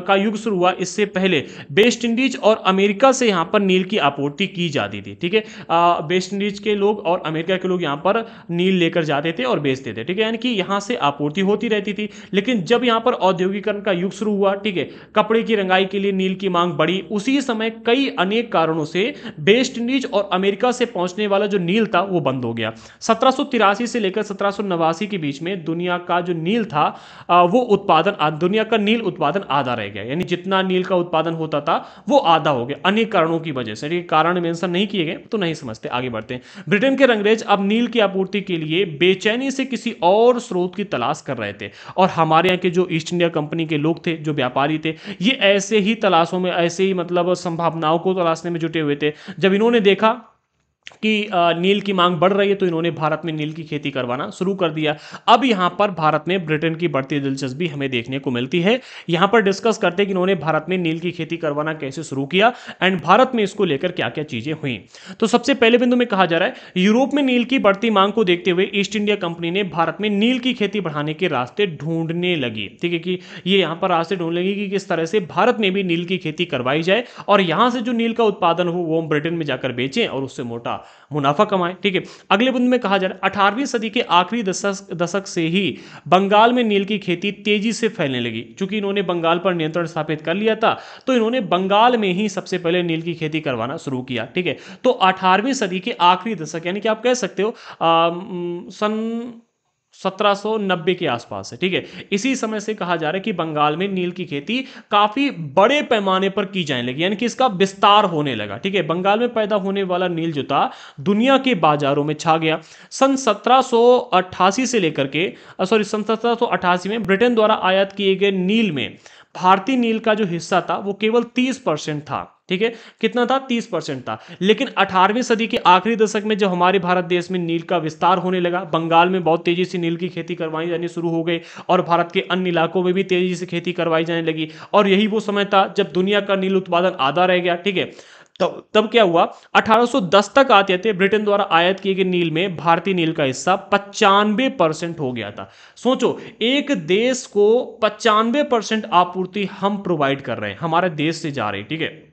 का युग शुरू हुआ, इससे पहले वेस्ट इंडीज और अमेरिका से यहां पर नील की आपूर्ति की जाती थी। ठीक है, वेस्ट इंडीज के लोग और अमेरिका के लोग यहां पर नील लेकर जाते थे और बेचते थे। ठीक है, यानी कि यहां से आपूर्ति होती रहती थी। लेकिन जब यहां पर औद्योगिकरण का युग शुरू हुआ, ठीक है, कपड़े की रंगाई के लिए नील की मांग बढ़ी। उसी समय कई अनेक कारणों से वेस्ट इंडीज और अमेरिका से पहुंचने वाला जो नील था वो बंद हो गया। 1783 से लेकर 1789 के बीच में दुनिया का नील उत्पादन आधा रह गया, यानी जितना अनिल का उत्पादन होता था वो आधा हो गया अनेक कारणों की वजह से। ये कारण मेंशन नहीं किए गए तो नहीं समझते, आगे बढ़ते हैं। ब्रिटेन के रंगरेज अब नील की आपूर्ति के लिए बेचैनी से किसी और स्रोत की तलाश कर रहे थे, और हमारे यहाँ के जो ईस्ट इंडिया कंपनी के लोग थे, जो व्यापारी थे, ये ऐसे ही तलाशों में, ऐसे ही मतलब संभावनाओं को तलाशने में जुटे हुए थे। जब इन्होंने देखा कि नील की मांग बढ़ रही है तो इन्होंने भारत में नील की खेती करवाना शुरू कर दिया। अब यहाँ पर भारत में ब्रिटेन की बढ़ती दिलचस्पी हमें देखने को मिलती है। यहाँ पर डिस्कस करते हैं कि इन्होंने भारत में नील की खेती करवाना कैसे शुरू किया एंड भारत में इसको लेकर क्या क्या चीज़ें हुई। तो सबसे पहले बिंदु में कहा जा रहा है यूरोप में नील की बढ़ती मांग को देखते हुए ईस्ट इंडिया कंपनी ने भारत में नील की खेती बढ़ाने के रास्ते ढूंढने लगी। ठीक है कि ये यहाँ पर रास्ते ढूंढ लेगी कि किस तरह से भारत में भी नील की खेती करवाई जाए और यहाँ से जो नील का उत्पादन हो वो हम ब्रिटेन में जाकर बेचें और उससे मोटा मुनाफा कमाएं। ठीक है, अगले बिंदु में कहा जा रहा है 18वीं सदी के आखिरी दशक से ही बंगाल में नील की खेती तेजी से फैलने लगी। चूंकि इन्होंने बंगाल पर नियंत्रण स्थापित कर लिया था तो इन्होंने बंगाल में ही सबसे पहले नील की खेती करवाना शुरू किया। ठीक है, तो 18वीं सदी के आखिरी दशक यानी कि आप कह सकते हो सन 1790 के आसपास है। ठीक है, इसी समय से कहा जा रहा है कि बंगाल में नील की खेती काफी बड़े पैमाने पर की जाने लगी, यानी कि इसका विस्तार होने लगा। ठीक है, बंगाल में पैदा होने वाला नील जो था दुनिया के बाजारों में छा गया। सन 1788 से लेकर के सन 1788 में ब्रिटेन द्वारा आयात किए गए नील में भारतीय नील का जो हिस्सा था वो केवल 30% था। ठीक है, कितना था? 30% था। लेकिन 18वीं सदी के आखिरी दशक में जब हमारे भारत देश में नील का विस्तार होने लगा, बंगाल में बहुत तेजी से नील की खेती करवाई जानी शुरू हो गई और भारत के अन्य इलाकों में भी तेजी से खेती करवाई जाने लगी, और यही वो समय था जब दुनिया का नील उत्पादन आधा रह गया। ठीक है, तब क्या हुआ, 1810 तक आते थे ब्रिटेन द्वारा आयात किए गए नील में भारतीय नील का हिस्सा 95% हो गया था। सोचो, एक देश को 95% आपूर्ति हम प्रोवाइड कर रहे हैं, हमारे देश से जा रही। ठीक है,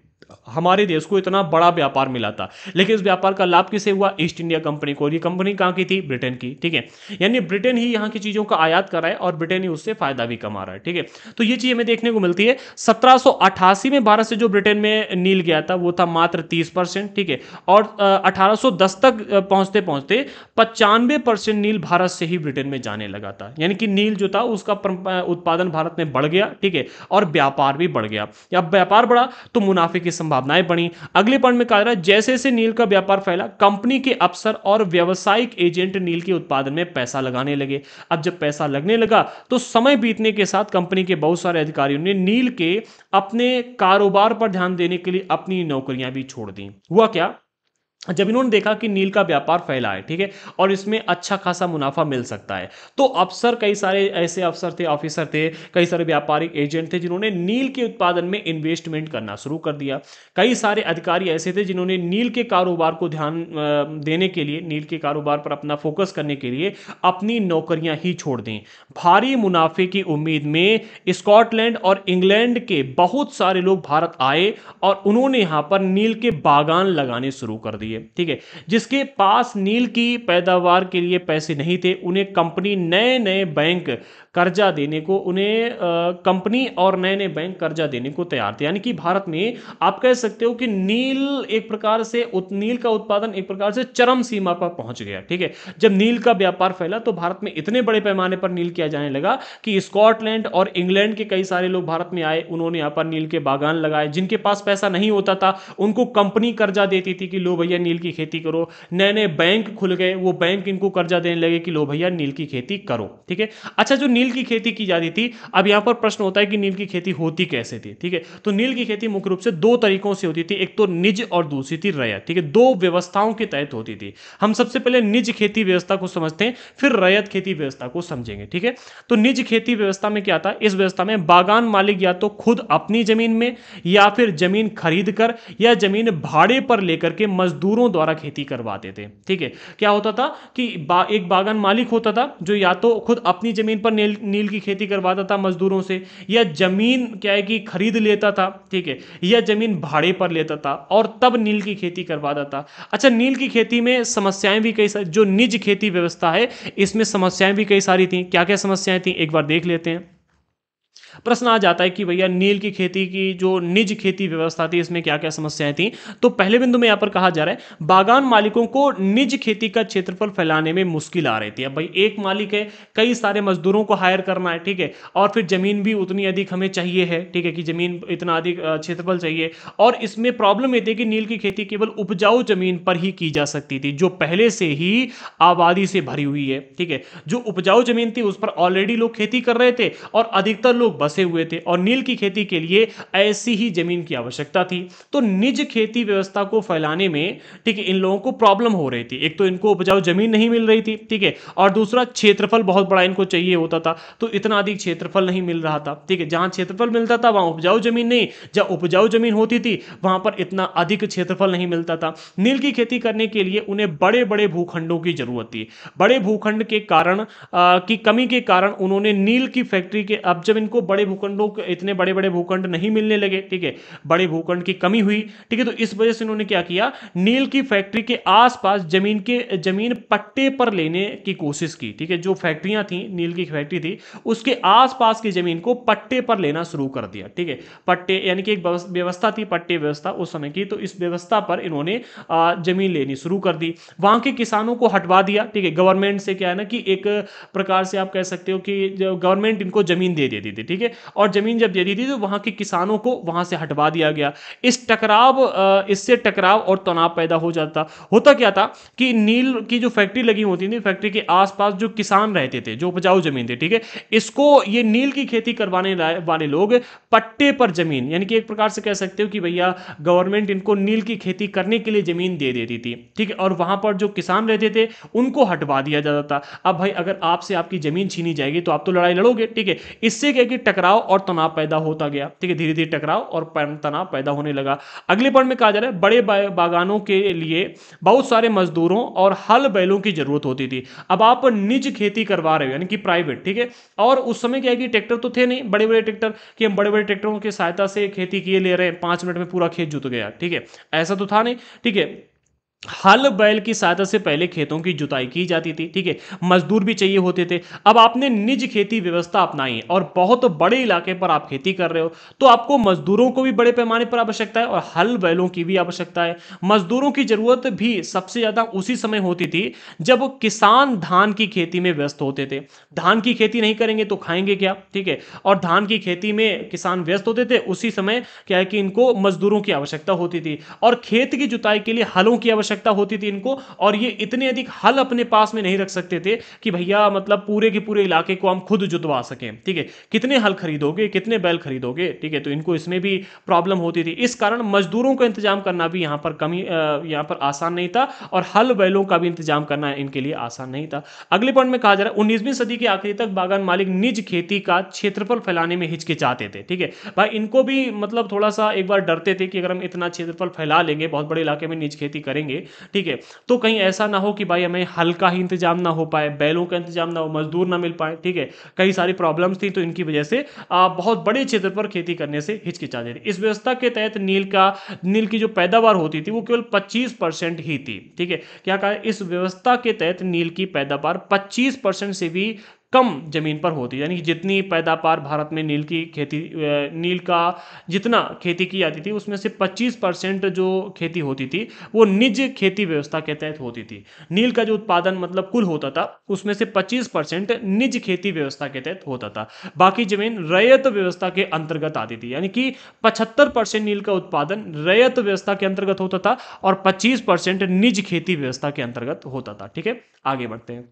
हमारे देश को इतना बड़ा व्यापार मिला था, लेकिन इस व्यापार का लाभ किसे हुआ? ईस्ट इंडिया कंपनी को। और ये कंपनी कहाँ की थी? ब्रिटेन की। ठीक है, यानी ब्रिटेन ही यहाँ की चीज़ों का आयात कर रहा है और ब्रिटेन ही उससे फायदा भी कमा रहा है। ठीक है, तो ये चीज़ हमें देखने को मिलती है। 1788 में भारत से जो ब्रिटेन में नील गया था वो था मात्र 30%। ठीक है, और 1810 तक पहुँचते पहुँचते 95% नील भारत से ही ब्रिटेन में जाने लगा था, यानी कि नील जो था उसका उत्पादन भारत में बढ़ गया। ठीक है, और व्यापार भी बढ़ गया। अब व्यापार बढ़ा तो मुनाफे की संभावनाएं बनी। अगले पॉइंट में कहा जा रहा है जैसे जैसे नील का व्यापार फैला, कंपनी के अफसर और व्यावसायिक एजेंट नील के उत्पादन में पैसा लगाने लगे। अब जब पैसा लगने लगा तो समय बीतने के साथ कंपनी के बहुत सारे अधिकारियों ने नील के अपने कारोबार पर ध्यान देने के लिए अपनी नौकरियां भी छोड़ दी। हुआ क्या, जब इन्होंने देखा कि नील का व्यापार फैला है, ठीक है, और इसमें अच्छा खासा मुनाफा मिल सकता है, तो अफसर, कई सारे ऐसे अफसर थे, ऑफिसर थे, कई सारे व्यापारिक एजेंट थे जिन्होंने नील के उत्पादन में इन्वेस्टमेंट करना शुरू कर दिया। कई सारे अधिकारी ऐसे थे जिन्होंने नील के कारोबार को ध्यान देने के लिए, नील के कारोबार पर अपना फोकस करने के लिए अपनी नौकरियां ही छोड़ दी। भारी मुनाफे की उम्मीद में स्कॉटलैंड और इंग्लैंड के बहुत सारे लोग भारत आए और उन्होंने यहाँ पर नील के बागान लगाने शुरू कर दिए। ठीक है, जिसके पास नील की पैदावार के लिए पैसे नहीं थे, उन्हें कंपनी नए-नए बैंक कर्जा देने को, उन्हें कंपनी और नए-नए बैंक कर्जा देने को तैयार थे। यानी कि भारत में आप कह सकते हो कि नील एक प्रकार से नील का उत्पादन एक प्रकार से चरम सीमा पर पहुंच गया। ठीक है, जब नील का व्यापार फैला तो भारत में इतने बड़े पैमाने पर नील किया जाने लगा कि स्कॉटलैंड और इंग्लैंड के कई सारे लोग भारत में आए, उन्होंने यहां पर नील के बागान लगाए। जिनके पास पैसा नहीं होता था उनको कंपनी कर्जा देती थी कि लो भैया नील की खेती करो। नए नए बैंक खुल गए, वो बैंक इनको कर्जा देने लगे कि लो भैया नील की खेती करो। ठीक है, अच्छा, जो नील की खेती की जाती थी, अब यहां पर प्रश्न होता है कि नील की खेती होती कैसे थी। ठीक है, तो नील की खेती मुख्य रूप से दो तरीकों से होती थी, एक तो निज और दूसरी थी रैयत। ठीक है, दो व्यवस्थाओं के तहत होती थी। हम सबसे पहले निज खेती व्यवस्था को समझते हैं, फिर रैयत खेती व्यवस्था को समझेंगे। ठीक है, तो निज खेती व्यवस्था में क्या था, इस व्यवस्था में बागान मालिक या तो खुद अपनी जमीन में या फिर जमीन खरीद कर या जमीन भाड़े पर लेकर के मजदूरों द्वारा खेती करवाते थे। ठीक है, क्या होता था कि एक बागान मालिक होता था जो या तो खुद अपनी जमीन पर नील की खेती करवाता था मजदूरों से, या जमीन क्या है कि खरीद लेता था, ठीक है, या जमीन भाड़े पर लेता था और तब नील की खेती करवाता था। अच्छा, नील की खेती में समस्याएं भी कई सारी, जो निज खेती व्यवस्था है इसमें समस्याएं भी कई सारी थी। क्या क्या समस्याएं थी, एक बार देख लेते हैं। प्रश्न आ जाता है कि भैया नील की खेती की जो निज खेती व्यवस्था थी इसमें क्या क्या समस्याएं थी। तो पहले बिंदु में यहां पर कहा जा रहा है बागान मालिकों को निज खेती का क्षेत्रफल फैलाने में मुश्किल आ रही थी। अब भाई एक मालिक है, कई सारे मजदूरों को हायर करना है, ठीक है, और फिर जमीन भी उतनी अधिक हमें चाहिए है, ठीक है, कि जमीन इतना अधिक क्षेत्रफल चाहिए। और इसमें प्रॉब्लम ये थी कि नील की खेती केवल उपजाऊ जमीन पर ही की जा सकती थी जो पहले से ही आबादी से भरी हुई है, ठीक है। जो उपजाऊ जमीन थी उस पर ऑलरेडी लोग खेती कर रहे थे और अधिकतर लोग बसे हुए थे और नील की खेती के लिए ऐसी ही जमीन की आवश्यकता थी। तो निज खेती व्यवस्था को फैलाने में, ठीक है, इन लोगों को प्रॉब्लम हो रही थी। एक तो इनको उपजाऊ जमीन नहीं मिल रही थी, ठीक है, और दूसरा क्षेत्रफल बहुत बड़ा इनको चाहिए होता था तो इतना अधिक क्षेत्रफल नहीं मिल रहा था, ठीक है। जहां क्षेत्रफल मिलता था वहां उपजाऊ जमीन नहीं, जहां उपजाऊ जमीन होती थी वहां पर इतना अधिक क्षेत्रफल नहीं मिलता था। नील की खेती करने के लिए उन्हें बड़े बड़े भूखंडों की जरूरत थी। बड़े भूखंड के कारण की कमी के कारण उन्होंने नील की फैक्ट्री के, अब जब इनको बड़े भूखंडों, इतने बड़े बड़े भूखंड नहीं मिलने लगे, ठीक है, बड़े भूखंड की कमी हुई, ठीक है, तो इस वजह से उन्होंने क्या किया, नील की फैक्ट्री के आसपास जमीन पट्टे पर लेने की कोशिश की, ठीक है। जो फैक्ट्रियां थी, नील की फैक्ट्री थी, उसके आसपास की जमीन को पट्टे पर लेना शुरू कर दिया, ठीक है। पट्टे यानी कि एक व्यवस्था थी, पट्टे व्यवस्था उस समय की, तो इस व्यवस्था पर इन्होंने जमीन लेनी शुरू कर दी। वहां के किसानों को हटवा दिया, ठीक है। गवर्नमेंट से क्या है ना कि एक प्रकार से आप कह सकते हो कि गवर्नमेंट इनको जमीन दे देती थी, ठीक है, और जमीन जब दे दी थी तो वहां के किसानों को वहां से हटवा दिया गया। इससे टकराव और तनाव पैदा हो जाता। होता क्या था कि नील की जो फैक्ट्री लगी होती थी, फैक्ट्री के आसपास जो किसान रहते थे, जो उपजाऊ जमीन थी, ठीक है, इसको ये नील की खेती करवाने वाले लोग पट्टे पर जमीन, यानी कि एक प्रकार से कह सकते हो कि भैया गवर्नमेंट इनको नील की खेती करने के लिए जमीन दे देती थी, ठीक है, और वहां पर जो किसान रहते थे उनको हटवा दिया जाता था। अब भाई अगर आपसे आपकी जमीन छीनी जाएगी तो आप तो लड़ाई लड़ोगे, ठीक है। इससे क्या कि टकराव और तनाव पैदा होता गया, ठीक है, धीरे धीरे टकराव और तनाव पैदा होने लगा। अगले पॉइंट में कहा जा रहा है बड़े बागानों के लिए बहुत सारे मजदूरों और हल बैलों की जरूरत होती थी। अब आप निज खेती करवा रहे हो यानी कि प्राइवेट, ठीक है, और उस समय क्या है कि ट्रैक्टर तो थे नहीं, बड़े बड़े ट्रैक्टर, कि हम बड़े बड़े ट्रैक्टरों की सहायता से खेती किए ले रहे हैं, 5 मिनट में पूरा खेत जुत गया, ठीक है, ऐसा तो था नहीं, ठीक है। हल बैल की सहायता से पहले खेतों की जुताई की जाती थी, ठीक है, मजदूर भी चाहिए होते थे। अब आपने निज खेती व्यवस्था अपनाई और बहुत बड़े इलाके पर आप खेती कर रहे हो तो आपको मजदूरों को भी बड़े पैमाने पर आवश्यकता है और हल बैलों की भी आवश्यकता है। मजदूरों की जरूरत भी सबसे ज्यादा उसी समय होती थी जब किसान धान की खेती में व्यस्त होते थे। धान की खेती नहीं करेंगे तो खाएंगे क्या, ठीक है, और धान की खेती में किसान व्यस्त होते थे, उसी समय क्या है कि इनको मजदूरों की आवश्यकता होती थी और खेत की जुताई के लिए हलों की आवश्यकता होती थी इनको। और ये इतने अधिक हल अपने पास में नहीं रख सकते थे कि भैया मतलब पूरे के पूरे इलाके को हम खुद जुतवा सकें, ठीक है, कितने हल खरीदोगे, कितने बैल खरीदोगे, ठीक है, तो इनको इसमें भी प्रॉब्लम होती थी। इस कारण मजदूरों का इंतजाम करना भी यहां पर आसान नहीं था और हल बैलों का भी इंतजाम करना इनके लिए आसान नहीं था। अगले पॉइंट में कहा जा रहा है 19वीं सदी के आखिरी तक बागान मालिक निज खेती का क्षेत्रफल फैलाने में हिचकिचाते थे, ठीक है। भाई इनको भी मतलब थोड़ा सा एक बार डरते थे कि अगर हम इतना क्षेत्रफल फैला लेंगे, बहुत बड़े इलाके में निज खेती करेंगे, ठीक है, तो कहीं ऐसा ना हो कि भाई हमें हल का ही इंतजाम ना हो पाए, बैलों का इंतजाम ना हो, मजदूर ना मिल पाए, ठीक है, कई सारी प्रॉब्लम्स थी, तो इनकी वजह से बहुत बड़े क्षेत्र पर खेती करने से हिचकिचाते थे। इस व्यवस्था के तहत नील की जो पैदावार होती थी वो केवल 25% ही थी, ठीक है। क्या कहा, इस व्यवस्था के तहत नील की पैदावार 25% से भी कम जमीन पर होती, यानी कि जितनी पैदावार भारत में नील का जितना खेती की जाती थी उसमें से 25% जो खेती होती थी वो निज खेती व्यवस्था के तहत होती थी। नील का जो उत्पादन मतलब कुल होता था उसमें से 25% निज खेती व्यवस्था के तहत होता था, बाकी जमीन रैयत व्यवस्था के अंतर्गत आती थी, यानी कि 75% नील का उत्पादन रैयत व्यवस्था के अंतर्गत होता था और 25% निज खेती व्यवस्था के अंतर्गत होता था, ठीक है। आगे बढ़ते हैं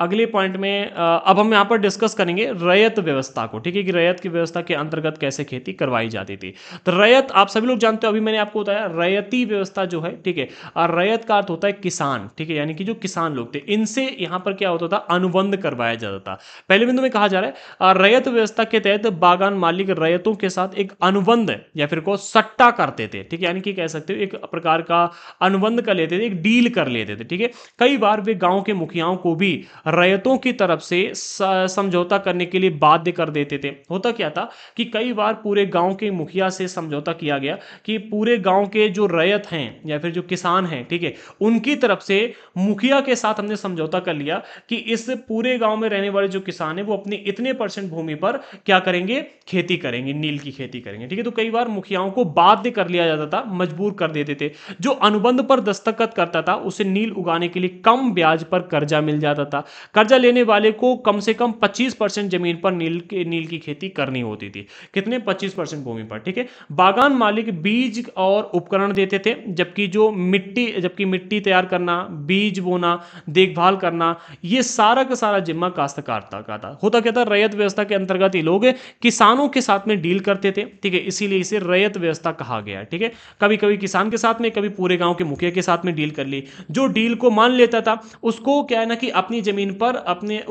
अगले पॉइंट में। अब हम यहाँ पर डिस्कस करेंगे रैयत व्यवस्था को, ठीक है, कि रैयत की व्यवस्था के अंतर्गत कैसे खेती करवाई जाती थी। तो रैयत आप सभी लोग जानते हो, अभी मैंने आपको बताया रैयती व्यवस्था जो है, ठीक है, और रैयत का अर्थ होता है किसान, ठीक है, यानी कि जो किसान लोग थे इनसे यहाँ पर क्या होता था, अनुबंध करवाया जाता था। पहले बिंदु में कहा जा रहा है रैयत व्यवस्था के तहत बागान मालिक रैयतों के साथ एक अनुबंध या फिर को सट्टा करते थे, ठीक है, यानी कि कह सकते हो एक प्रकार का अनुबंध कर लेते थे, एक डील कर लेते थे, ठीक है। कई बार वे गाँव के मुखियाओं को भी रैयतों की तरफ से समझौता करने के लिए बाध्य कर देते थे। होता क्या था कि कई बार पूरे गांव के मुखिया से समझौता किया गया कि पूरे गांव के जो रैयत हैं या फिर जो किसान हैं, ठीक है, उनकी तरफ से मुखिया के साथ हमने समझौता कर लिया कि इस पूरे गांव में रहने वाले जो किसान हैं वो अपनी इतने % भूमि पर क्या करेंगे, खेती करेंगे, नील की खेती करेंगे, ठीक है। तो कई बार मुखियाओं को बाध्य कर लिया जाता था, मजबूर कर देते थे। जो अनुबंध पर दस्तखत करता था उसे नील उगाने के लिए कम ब्याज पर कर्जा मिल जाता था। कर्जा लेने वाले को कम से कम 25% जमीन पर नील की खेती करनी होती थी। कितने? 25% भूमि पर, ठीक है। बागान मालिक बीज और उपकरण देते थे, जबकि मिट्टी तैयार करना, बीज बोना, देखभाल करना, ये सारा का सारा जिम्मा काश्तकार का था। होता क्या था, रैयत व्यवस्था के अंतर्गत ये लोग किसानों के साथ में डील करते थे, ठीक है, इसीलिए इसे रैयत व्यवस्था कहा गया, ठीक है। कभी कभी किसान के साथ में, कभी पूरे गांव के मुखिया के साथ में डील कर ली। जो डील को मान लेता था उसको क्या है ना कि अपनी जमीन पर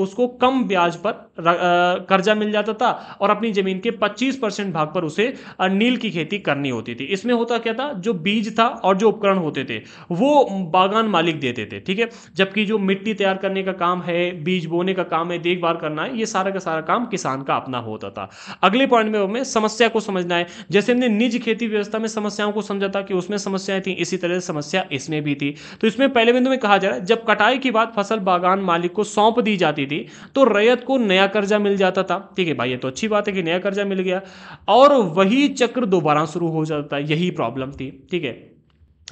उसको कम ब्याज पर कर्जा मिल जाता था और अपनी जमीन के 25% भाग पर उसे नील की खेती करनी होती थी। इसमें होता क्या था, जो बीज था और जो उपकरण होते थे वो बागान मालिक देते थे, ठीक है, जबकि जो मिट्टी तैयार करने का काम है, बीज बोने का काम है, देखभाल करना है, ये सारा का सारा काम किसान का अपना होता था। अगले पॉइंट में हमें समस्या को समझना है। जैसे हमने निज खेती व्यवस्था में समस्याओं को समझा था कि उसमें समस्याएं थी, इसी तरह समस्या इसमें भी थी। तो इसमें पहले बिंदु में कहा जा रहा है, जब कटाई के बाद फसल बागान मालिक को सौंप दी जाती थी तो रैयत को नया कर्जा मिल जाता था, ठीक है। भाई ये तो अच्छी बात है कि नया कर्जा मिल गया और वही चक्र दोबारा शुरू हो जाता था। यही प्रॉब्लम थी, ठीक है।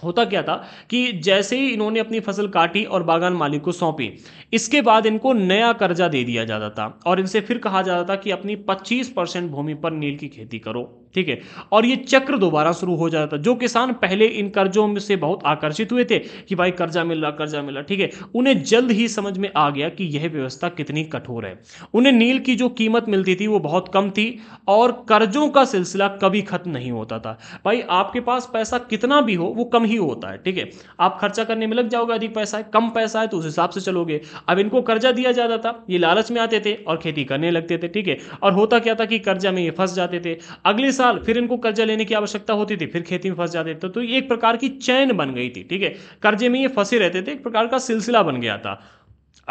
होता क्या था कि जैसे ही इन्होंने अपनी फसल काटी और बागान मालिक को सौंपी, इसके बाद इनको नया कर्जा दे दिया जाता था और इनसे फिर कहा जाता था कि अपनी 25% भूमि पर नील की खेती करो, ठीक है, और ये चक्र दोबारा शुरू हो जाता था। जो किसान पहले इन कर्जों में से बहुत आकर्षित हुए थे कि भाई कर्जा मिला, ठीक है, उन्हें जल्द ही समझ में आ गया कि यह व्यवस्था कितनी कठोर है। उन्हें नील की जो कीमत मिलती थी वो बहुत कम थी और कर्जों का सिलसिला कभी खत्म नहीं होता था। भाई आपके पास पैसा कितना भी हो वो कम ही होता है, ठीक है, आप खर्चा करने में लग जाओगे, अधिक पैसा है, कम पैसा है तो उस हिसाब से चलोगे। अब इनको कर्जा दिया जाता था, ये लालच में आते थे और खेती करने लगते थे, ठीक है, और होता क्या था कि कर्जा में ये फंस जाते थे। अगले साल फिर इनको कर्जा लेने की आवश्यकता होती थी, फिर खेती में फंस जाते थे। तो एक प्रकार की चैन बन गई थी, ठीक है, कर्जे में ये फंसे रहते थे, एक प्रकार का सिलसिला बन गया था।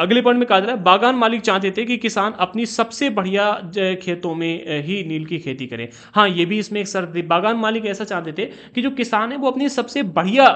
अगले पॉइंट में कहा जा रहा है, बागान मालिक चाहते थे कि किसान अपनी सबसे बढ़िया खेतों में ही नील की खेती करें। हाँ, ये भी इसमें एक शर्त थी, बागान मालिक ऐसा चाहते थे कि जो किसान है वो अपनी सबसे बढ़िया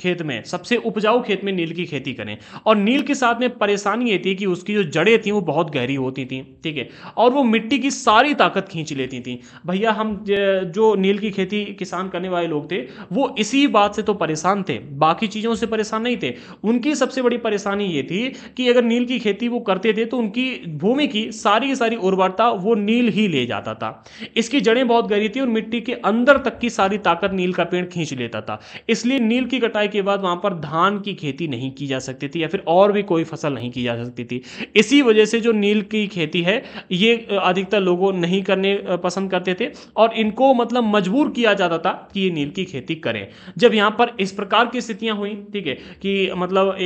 खेत में, सबसे उपजाऊ खेत में नील की खेती करें। और नील के साथ में परेशानी ये थी कि उसकी जो जड़ें थी वो बहुत गहरी होती थी, ठीक है, और वो मिट्टी की सारी ताकत खींच लेती थी। भैया हम जो नील की खेती किसान करने वाले लोग थे वो इसी बात से तो परेशान थे, बाकी चीज़ों से परेशान नहीं थे। उनकी सबसे बड़ी परेशानी ये थी कि अगर नील की खेती वो करते थे तो उनकी भूमि की सारी उर्वरता वो नील ही ले जाता था। इसकी जड़ें बहुत गहरी थी और मिट्टी के अंदर तक की सारी ताकत नील का पेड़ खींच लेता था। इसलिए नील की कटाई के बाद वहां पर धान की खेती नहीं की जा सकती थी या फिर और भी कोई फसल नहीं की जा सकती थी। इसी वजह से जो नील की खेती है ये अधिकतर लोगों नहीं करने पसंद करते थे और इनको मतलब मजबूर किया जाता था कि ये नील की खेती करें। जब यहां पर इस प्रकार की स्थितियां हुई, ठीक है, कि मतलब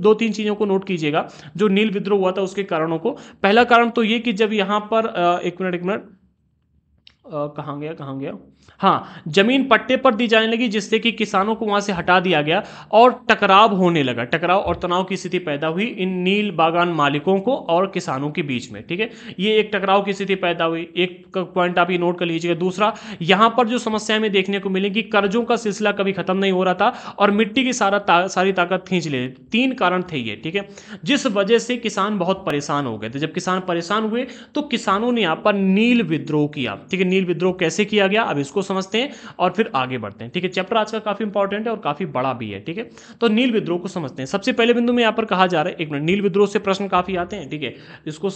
दो तीन चीजों को नोट कीजिएगा जो नील विद्रोह हुआ था उसके कारणों को। पहला कारण तो ये कि जब यहां पर एक मिनट कहां गया, हाँ, जमीन पट्टे पर दी जाने लगी जिससे कि किसानों को वहां से हटा दिया गया और टकराव होने लगा। टकराव और तनाव की स्थिति पैदा हुई इन नील बागान मालिकों को और किसानों के बीच में, ठीक है, ये एक टकराव की स्थिति पैदा हुई। एक पॉइंट आप ये नोट कर लीजिएगा। दूसरा, यहां पर जो समस्या में देखने को मिली कि कर्जों का सिलसिला कभी खत्म नहीं हो रहा था और मिट्टी की सारी ताकत खींच ले। तीन कारण थे ये, ठीक है, जिस वजह से किसान बहुत परेशान हो गए थे। जब किसान परेशान हुए तो किसानों ने यहां पर नील विद्रोह किया, ठीक है। नील विद्रोह कैसे किया गया अब इसको समझते हैं और फिर आगे बढ़ते हैं, ठीक है। चैप्टर आज का काफी इंपॉर्टेंट है और काफी बड़ा भी है, ठीक है। तो नील विद्रोह को समझते हैं। सबसे पहले बिंदु में यहां पर कहा जा रहा है, एक मिनट, नील विद्रोह से प्रश्न काफी आते हैं, ठीक है, इसको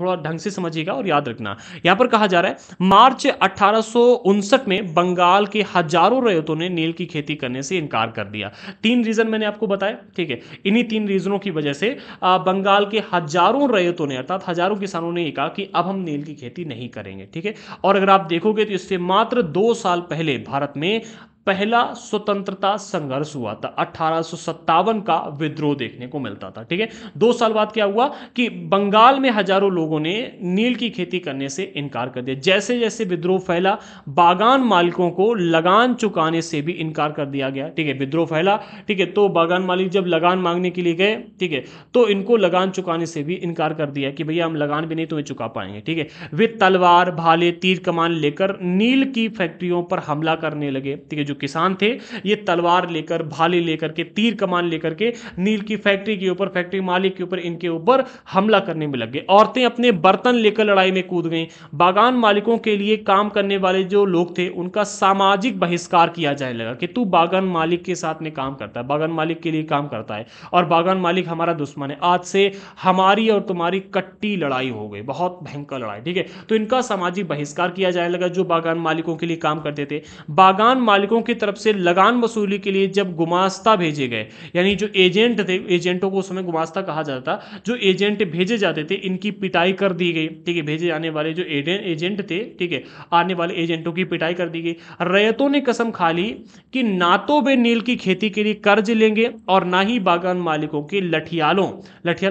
थोड़ा ढंग से समझिएगा और याद रखना। यहां पर कहा जा रहा है, मार्च 1859 में बंगाल के हजारों रैयतों ने नील की खेती करने से इनकार कर दिया। तीन रीजन मैंने आपको बताया, ठीक है। इन्हीं तीन रीजनों की वजह से बंगाल के हजारों रैयतों ने अर्थात हजारों किसानों ने कहा कि अब हम नील की खेती नहीं करेंगे, ठीक है। और अगर आप देखोगे तो इससे मात्र 2 साल पहले भारत में पहला स्वतंत्रता संघर्ष हुआ था। 1857 का विद्रोह देखने को मिलता था। ठीक है, 2 साल बाद क्या हुआ कि बंगाल में हजारों लोगों ने नील की खेती करने से इनकार कर दिया। जैसे जैसे विद्रोह फैला, बागान मालिकों को लगान चुकाने से भी इनकार कर दिया गया। ठीक है, विद्रोह फैला, ठीक है, तो बागान मालिक जब लगान मांगने के लिए गए, ठीक है, तो इनको लगान चुकाने से भी इनकार कर दिया कि भैया हम लगान भी नहीं तुम्हें चुका पाएंगे। ठीक है, वे तलवार, भाले, तीर कमान लेकर नील की फैक्ट्रियों पर हमला करने लगे। ठीक है, किसान थे ये तलवार लेकर, भाले लेकर के, तीर कमान लेकर के नील की फैक्ट्री के ऊपर, फैक्ट्री मालिक के ऊपर, इनके ऊपर हमला करने में लग गए। औरतें अपने बर्तन लेकर लड़ाई में कूद गईं। बागान मालिकों के लिए काम करने वाले जो लोग थे उनका सामाजिक बहिष्कार किया जाने लगा कि तू बागान मालिक के साथ में काम करता है, बागान मालिक के लिए काम करता है और बागान मालिक हमारा दुश्मन है। आज से हमारी और तुम्हारी कट्टी लड़ाई हो गई, बहुत भयंकर लड़ाई। ठीक है, तो इनका सामाजिक बहिष्कार किया जाने लगा जो बागान मालिकों के लिए काम करते थे। बागान मालिकों की तरफ से लगान वसूली के लिए जब गुमास्ता भेजे गए, यानी जो एजेंट थे, एजेंटों को उस समय गुमास्ता कहा जाता था, जो एजेंट भेजे जाते थे इनकी पिटाई कर दी गई। ठीक है, भेजे जाने वाले जो एजेंट थे, ठीक है, आने वाले एजेंटों की पिटाई कर दी गई। रैयतों ने कसम खा ली कि ना तो वे नील की खेती के लिए कर्ज लेंगे और ना ही बागान मालिकों के लठियाल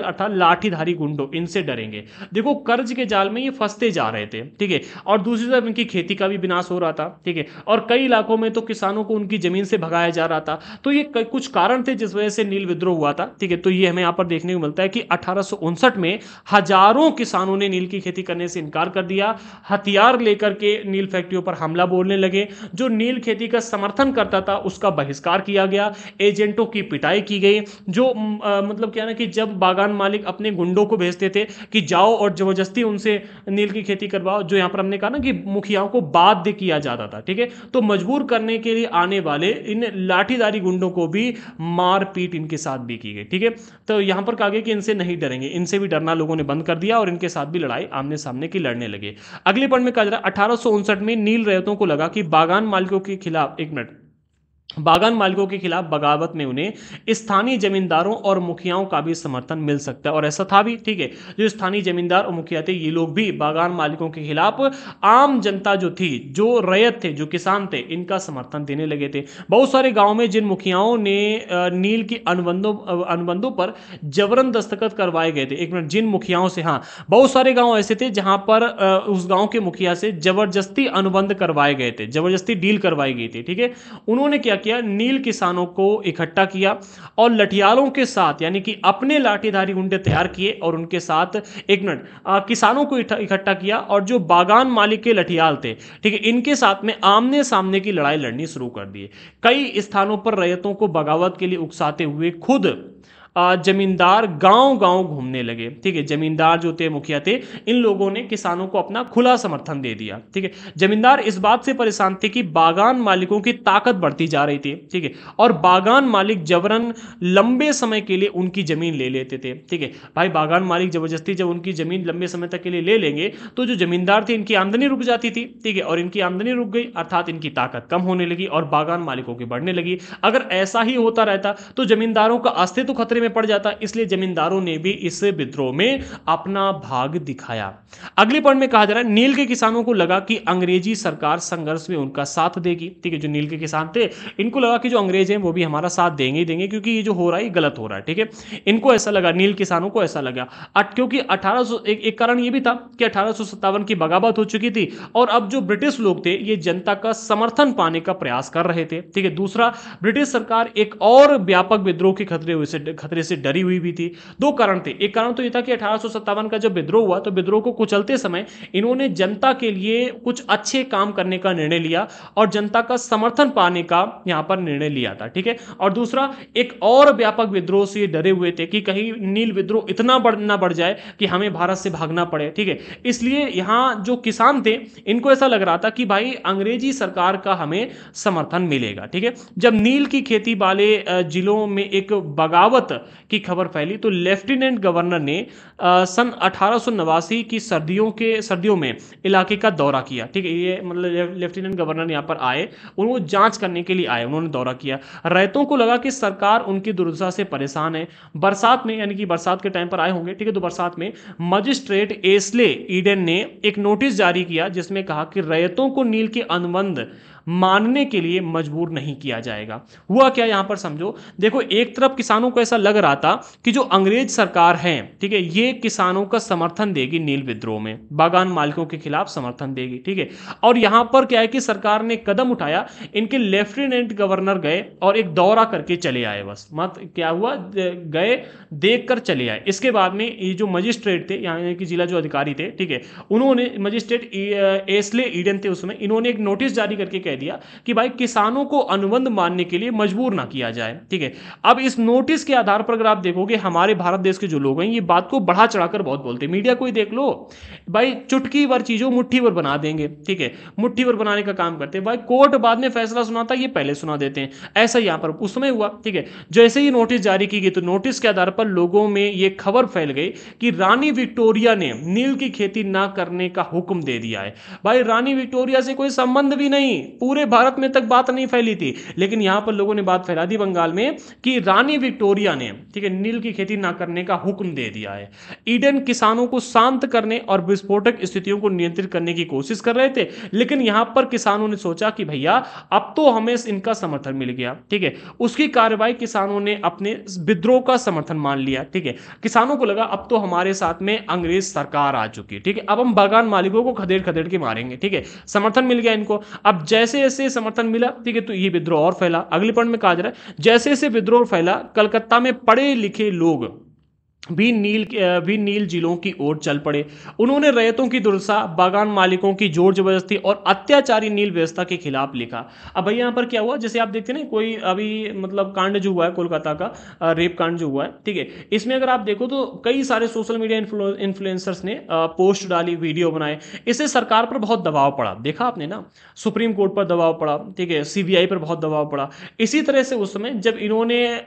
अर्थात लाठीधारी गुंडों, इनसे डरेंगे। देखो, कर्ज के जाल में ये फंसते जा रहे थे। ठीक है, और दूसरी तरफ इनकी खेती का भी विनाश हो रहा था। ठीक है, और कई इलाकों में तो किसानों को उनकी जमीन से भगाया जा रहा था। तो ये कुछ कारण थे जिस वजह से नील विद्रोह हुआ था। ठीक है, तो ये हमें यहाँ पर देखने को मिलता है कि 1859 में हजारों किसानों ने नील की खेती करने से इनकार कर दिया। हथियार लेकर के नील फैक्ट्रियों पर हमला बोलने लगे। जो नील खेती का समर्थन करता था उसका बहिष्कार किया गया। एजेंटों की पिटाई की गई। जो मतलब क्या ना कि जब बागान मालिक अपने गुंडों को भेजते थे कि जाओ और जबरदस्ती उनसे नील की खेती करवाओ, जो यहाँ पर हमने कहा ना कि मुखियाओं को बाध्य किया जाता था। ठीक है, तो मजबूर करने के लिए आने वाले इन लाठीदारी गुंडों को भी मारपीट इनके साथ भी की गई। ठीक है, तो यहां पर कहा गया कि इनसे नहीं डरेंगे, इनसे भी डरना लोगों ने बंद कर दिया और इनके साथ भी लड़ाई आमने सामने की लड़ने लगे। अगले पॉइंट में कहा जा रहा है 1859 में नील रैयतों को लगा कि बागान मालिकों के खिलाफ बगावत में उन्हें स्थानीय जमींदारों और मुखियाओं का भी समर्थन मिल सकता है, और ऐसा था भी। ठीक है, जो स्थानीय जमींदार और मुखिया थे ये लोग भी बागान मालिकों के खिलाफ आम जनता जो थी, जो रैयत थे, जो किसान थे, इनका समर्थन देने लगे थे। बहुत सारे गांव में जिन मुखियाओं ने नील की अनुबंधों पर जबरन दस्तखत करवाए गए थे, एक मिनट, जिन मुखियाओं से, हाँ, बहुत सारे गाँव ऐसे थे जहाँ पर उस गाँव के मुखिया से जबरदस्ती अनुबंध करवाए गए थे, जबरदस्ती डील करवाई गई थी। ठीक है, उन्होंने किया नील किसानों को इकट्ठा किया और लठियालों के साथ, यानी कि अपने लाठीधारी गुंडे तैयार किए और उनके साथ, एक मिनट, किसानों को इकट्ठा किया और जो बागान मालिक के लठियाल थे, ठीक है, इनके साथ में आमने सामने की लड़ाई लड़नी शुरू कर दी। कई स्थानों पर रैयतों को बगावत के लिए उकसाते हुए खुद जमींदार गांव-गांव घूमने लगे। ठीक है, जमींदार जो थे, मुखिया थे, इन लोगों ने किसानों को अपना खुला समर्थन दे दिया। ठीक है, जमींदार इस बात से परेशान थे कि बागान मालिकों की ताकत बढ़ती जा रही थी। ठीक है, और बागान मालिक जबरन लंबे समय के लिए उनकी जमीन ले लेते थे। ठीक है भाई, बागान मालिक जबरदस्ती जब उनकी जमीन लंबे समय तक के लिए ले लेंगे तो जो जमींदार थे इनकी आमदनी रुक जाती थी। ठीक है, और इनकी आमदनी रुक गई अर्थात इनकी ताकत कम होने लगी और बागान मालिकों की बढ़ने लगी। अगर ऐसा ही होता रहता तो जमींदारों का अस्तित्व खतरे में पड़ जाता। इसलिए जमींदारों ने भी इस विद्रोह में अपना भाग दिखाया। अगले पॉइंट में कहा जा रहा है नील के किसानों को लगा कि अंग्रेजी सरकार संघर्ष में उनका साथ देगी। ठीक है, जो नील के किसान थे इनको लगा कि जो अंग्रेज हैं वो भी हमारा साथ देंगे ही देंगे, क्योंकि ये जो हो रहा है गलत हो रहा है। ठीक है, इनको ऐसा लगा, नील किसानों को ऐसा लगा, क्योंकि 1800 एक कारण ये भी था कि 1857 की बगावत हो चुकी थी और अब जो ब्रिटिश लोग थे ये जनता का समर्थन पाने का प्रयास कर रहे थे। ठीक है, दूसरा, ब्रिटिश सरकार एक और व्यापक विद्रोह के खतरे से डरी हुई भी थी। 2 कारण थे, एक कारण तो यह था कि 1857 का जब विद्रोह हुआ तो विद्रोह को कुचलते समय इन्होंने जनता के लिए कुछ अच्छे काम करने का निर्णय लिया और जनता का समर्थन पाने का यहां पर निर्णय लिया था। ठीक है, और दूसरा, एक और व्यापक विद्रोह से डरे हुए थे कि कहीं नील विद्रोह इतना बढ़ जाए कि हमें भारत से भागना पड़े। ठीक है, इसलिए यहां जो किसान थे इनको ऐसा लग रहा था कि भाई अंग्रेजी सरकार का हमें समर्थन मिलेगा। ठीक है, जब नील की खेती वाले जिलों में एक बगावत की खबर फैली तो लेफ्टिनेंट गवर्नर ने सन 1889 की सर्दियों में इलाके का दौरा किया। ठीक है, ये मतलब लेफ्टिनेंट गवर्नर यहाँ पर आए, उनको जांच करने के लिए आए, उन्होंने दौरा किया। रैयतों को लगा कि सरकार उनकी दुर्दशा से परेशान है। बरसात में, यानी कि बरसात के टाइम पर आए होंगे। ठीक है, तो बरसात में मजिस्ट्रेट एसले ईडन ने एक नोटिस जारी किया जिसमें कहा कि रैयतों को नील के अनुबंध मानने के लिए मजबूर नहीं किया जाएगा। हुआ क्या यहाँ पर समझो, देखो एक तरफ किसानों को ऐसा लग रहा था कि जो अंग्रेज सरकार है, ठीक है, ये किसानों का समर्थन देगी नील विद्रोह में, बागान मालिकों के खिलाफ समर्थन देगी, ठीक है। और यहाँ पर क्या है कि सरकार ने कदम उठाया, इनके लेफ्टिनेंट गवर्नर गए और एक दौरा करके चले आए, बस मत क्या हुआ, गए देख कर चले आए। इसके बाद में ये जो मजिस्ट्रेट थे, यानी कि जिला जो अधिकारी थे, ठीक है, उन्होंने मजिस्ट्रेट एसले ईडन थे उसमें, इन्होंने एक नोटिस जारी करके कह दिया कि भाई किसानों को अनुबंध मानने के लिए मजबूर ना किया जाए, ठीक है। अब इस नोटिस के आधार पर अगर आप देखोगे, हमारे भारत देश के जो लोग हैं ये बात को बढ़ा चढ़ाकर बहुत बोलते हैं, मीडिया को ही देख लो भाई, चुटकी भर चीजों मुट्ठी भर बना देंगे, ठीक है, मुट्ठी भर बनाने का काम करते हैं भाई। कोर्ट बाद में फैसला सुनाता है, ये पहले सुना देते हैं, ऐसा यहां पर उस समय हुआ, ठीक है। जैसे ही नोटिस जारी की गई तो नोटिस के आधार पर लोगों में यह खबर फैल गई कि रानी विक्टोरिया ने नील की खेती ना करने का हुक्म दे दिया है। भाई रानी विक्टोरिया से कोई संबंध भी नहीं, पूरे भारत में तक बात नहीं फैली थी, लेकिन यहां पर लोगों ने बात फैला दी बंगाल में कि रानी विक्टोरिया ने, ठीक है, नील की खेती ना करने का हुक्म दे दिया है। ईडन किसानों को शांत करने और विस्फोटक स्थितियों को नियंत्रित करने की कोशिश कर रहे थे, लेकिन यहां पर किसानों ने सोचा कि भैया अब तो हमें इनका समर्थन मिल गया, ठीक है, उसकी कार्रवाई किसानों ने अपने विद्रोह का समर्थन मान लिया, ठीक है। किसानों को लगा अब तो हमारे साथ में अंग्रेज सरकार आ चुकी है, ठीक है, अब हम बागान मालिकों को खदेड़ खदेड़ के मारेंगे, ठीक है, समर्थन मिल गया इनको। अब जैसे जैसे समर्थन मिला, ठीक है, तो ये विद्रोह और फैला। अगले पॉइंट में कहा जा रहा है जैसे जैसे विद्रोह फैला, कलकत्ता में पढ़े लिखे लोग भी नील जिलों की ओर चल पड़े। उन्होंने रैयतों की दुर्दशा, बागान मालिकों की जोर जबरदस्ती और अत्याचारी नील व्यवस्था के खिलाफ लिखा। अब भाई यहाँ पर क्या हुआ, जैसे आप देखते हैं ना, कोई अभी मतलब कांड जो हुआ है कोलकाता का, रेप कांड जो हुआ है, ठीक है, इसमें अगर आप देखो तो कई सारे सोशल मीडिया इन्फ्लुएंसर्स ने पोस्ट डाली, वीडियो बनाए, इससे सरकार पर बहुत दबाव पड़ा, देखा आपने ना, सुप्रीम कोर्ट पर दबाव पड़ा, ठीक है, CBI पर बहुत दबाव पड़ा। इसी तरह से उस समय जब इन्होंने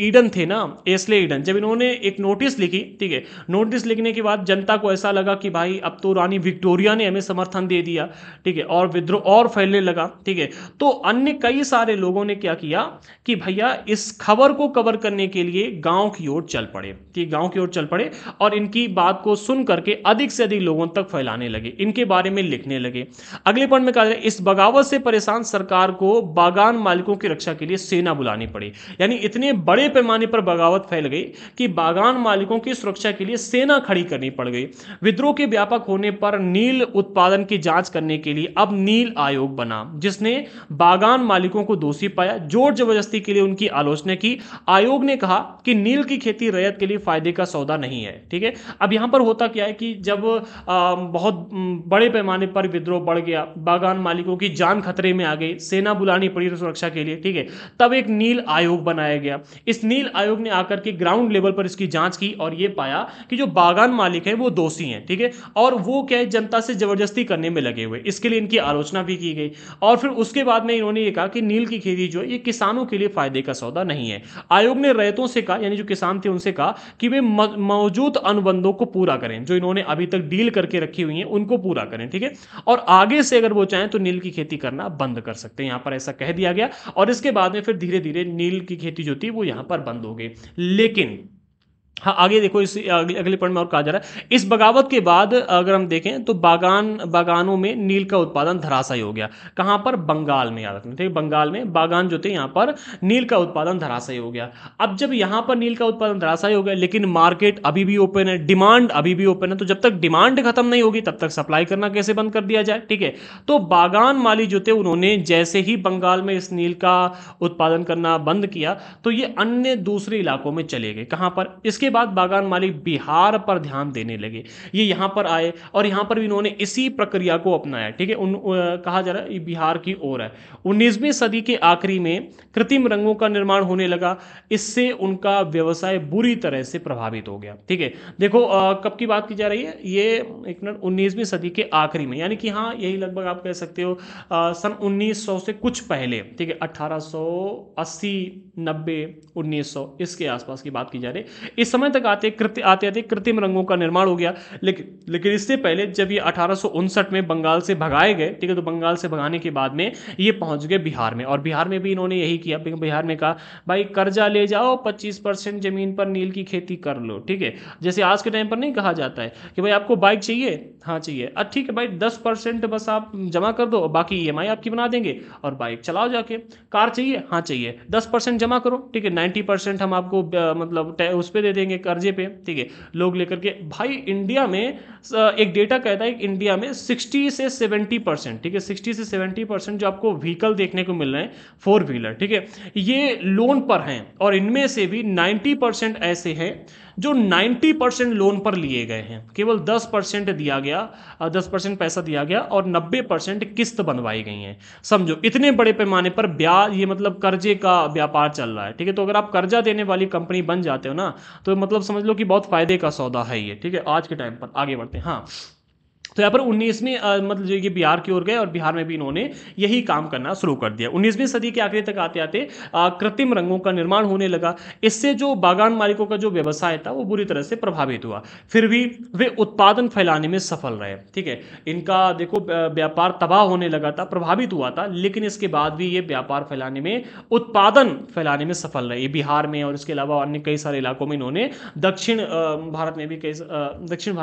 ईडन थे ना, एसले ईडन, जब इन्होंने एक नोटिस लिखी, ठीक है, नोटिस लिखने के बाद जनता को ऐसा लगा कि भाई अब तो रानी विक्टोरिया ने हमें समर्थन दे दिया, ठीक है, और विद्रोह और फैलने लगा, ठीक है। तो अन्य कई सारे लोगों ने क्या किया कि भैया इस खबर को कवर करने के लिए गांव की ओर चल पड़े, ठीक, गाँव की ओर चल पड़े और इनकी बात को सुन करके अधिक से अधिक लोगों तक फैलाने लगे, इनके बारे में लिखने लगे। अगले पॉइंट में कहा जाए इस बगावत से परेशान सरकार को बागान मालिकों की रक्षा के लिए सेना बुलानी पड़ी, यानी इतने बड़े पैमाने पर बगावत फैल गई कि बागान मालिकों की सुरक्षा के लिए सेना खड़ी करनी पड़ गई। विद्रोह के व्यापक होने पर नील उत्पादन की जांच करने के लिए अब नील आयोग बना, जिसने बागान मालिकों को दोषी पाया, जोर जबरदस्ती के लिए उनकी आलोचना की। आयोग ने कहा कि नील की खेती रैयत के लिए फायदे का सौदा नहीं है, ठीक है। अब यहां पर होता क्या है कि जब बहुत बड़े पैमाने पर विद्रोह बढ़ गया, बागान मालिकों की जान खतरे में आ गई, सेना बुलानी पड़ी सुरक्षा के लिए, ठीक है, तब एक नील आयोग बनाया गया। इस नील आयोग ने आकर के ग्राउंड लेवल पर इसकी जांच की और यह पाया कि जो बागान मालिक हैं वो दोषी हैं, ठीक है, और वो क्या है जनता से जबरदस्ती करने में लगे हुए, इसके लिए इनकी आलोचना भी की गई। और फिर उसके बाद में इन्होंने ये कहा कि नील की खेती जो है ये किसानों के लिए फायदे का सौदा नहीं है। आयोग ने रैयतों से कहा, यानी जो किसान थे उनसे कहा कि वे मौजूद अनुबंधों को पूरा करें, जो इन्होंने अभी तक डील करके रखी हुई है उनको पूरा करें, ठीक है, और आगे से अगर वो चाहें तो नील की खेती करना बंद कर सकते हैं, यहां पर ऐसा कह दिया गया। और इसके बाद में फिर धीरे धीरे नील की खेती जो थी वो यहां पर बंद हो गई। लेकिन हाँ आगे देखो, इस अगले पॉइंट में और कहा जा रहा है इस बगावत के बाद अगर हम देखें तो बागानों में नील का उत्पादन धराशायी हो गया। कहाँ पर? बंगाल में, याद रखना, ठीक है, बंगाल में बागान जो थे यहाँ पर नील का उत्पादन धराशायी हो गया। अब जब यहाँ पर नील का उत्पादन धराशायी हो गया, लेकिन मार्केट अभी भी ओपन है, डिमांड अभी भी ओपन है, तो जब तक डिमांड खत्म नहीं होगी तब तक सप्लाई करना कैसे बंद कर दिया जाए, ठीक है। तो बागान माली जो थे उन्होंने जैसे ही बंगाल में इस नील का उत्पादन करना बंद किया तो ये अन्य दूसरे इलाकों में चले गए। कहाँ पर? इसके बाद बागान मालिक बिहार पर ध्यान देने लगे, ये यहां पर आए और यहां पर भी इन्होंने इसी प्रक्रिया को अपनाया, ठीक है। कहा जा रहा है बिहार की ओर है। 19वीं सदी के आखिरी में कृत्रिम रंगों का निर्माण होने लगा, इससे उनका व्यवसाय बुरी तरह से प्रभावित हो गया, ठीक है। देखो कब की बात की जा रही है, ये एक मिनट, 19वीं सदी के आखिरी में, यानी कि हाँ यही लगभग आप कह सकते हो सन 1900 से कुछ पहले, ठीक है, 1880, 90, 1900 इसके आसपास की बात की जा रही है। समय तक आते आते कृत्रिम रंगों का निर्माण हो गया। लेकिन इससे पहले जब ये 1859 में बंगाल से भगाए गए, ठीक है, तो बंगाल से भगाने के बाद में ये पहुंच गए बिहार में, और बिहार में भी इन्होंने यही किया। बिहार में कहा भाई कर्जा ले जाओ, 25% जमीन पर नील की खेती कर लो, ठीक है। जैसे आज के टाइम पर नहीं कहा जाता है कि भाई आपको बाइक चाहिए, हाँ चाहिए, ठीक है भाई 10% बस आप जमा कर दो, बाकी EMI आपकी बना देंगे और बाइक चलाओ जाके। कार चाहिए, हाँ चाहिए, 10% जमा करो, ठीक है, 90% हम आपको मतलब उस पे दे देंगे कर्जे पे, ठीक है। लोग लेकर के भाई इंडिया में एक डेटा कहता है कि इंडिया में 60 से 70%, ठीक है, 60 से 70% जो आपको व्हीकल देखने को मिल रहे हैं 4 व्हीलर, ठीक है, ये लोन पर हैं, और इनमें से भी 90% ऐसे हैं जो 90% लोन पर लिए गए हैं, केवल 10% दिया गया, 10% पैसा दिया गया और 90% किस्त बनवाई गई हैं। समझो इतने बड़े पैमाने पर ब्याज, ये मतलब कर्जे का व्यापार चल रहा है, ठीक है। तो अगर आप कर्जा देने वाली कंपनी बन जाते हो ना, तो मतलब समझ लो कि बहुत फायदे का सौदा है ये, ठीक है, आज के टाइम पर। आगे बढ़ते हैं, हाँ, तो यहाँ पर 19वीं मतलब जो ये बिहार की ओर गए और बिहार में भी इन्होंने यही काम करना शुरू कर दिया। 19वीं सदी के आखिर तक आते आते कृत्रिम रंगों का निर्माण होने लगा। इससे जो बागान मालिकों का जो व्यवसाय था वो बुरी तरह से प्रभावित हुआ, फिर भी वे उत्पादन फैलाने में सफल रहे, ठीक है। इनका देखो व्यापार तबाह होने लगा था, प्रभावित हुआ था, लेकिन इसके बाद भी ये व्यापार फैलाने में, उत्पादन फैलाने में सफल रहे। बिहार में और इसके अलावा अन्य कई सारे इलाकों में इन्होंने, दक्षिण भारत में भी कई, दक्षिण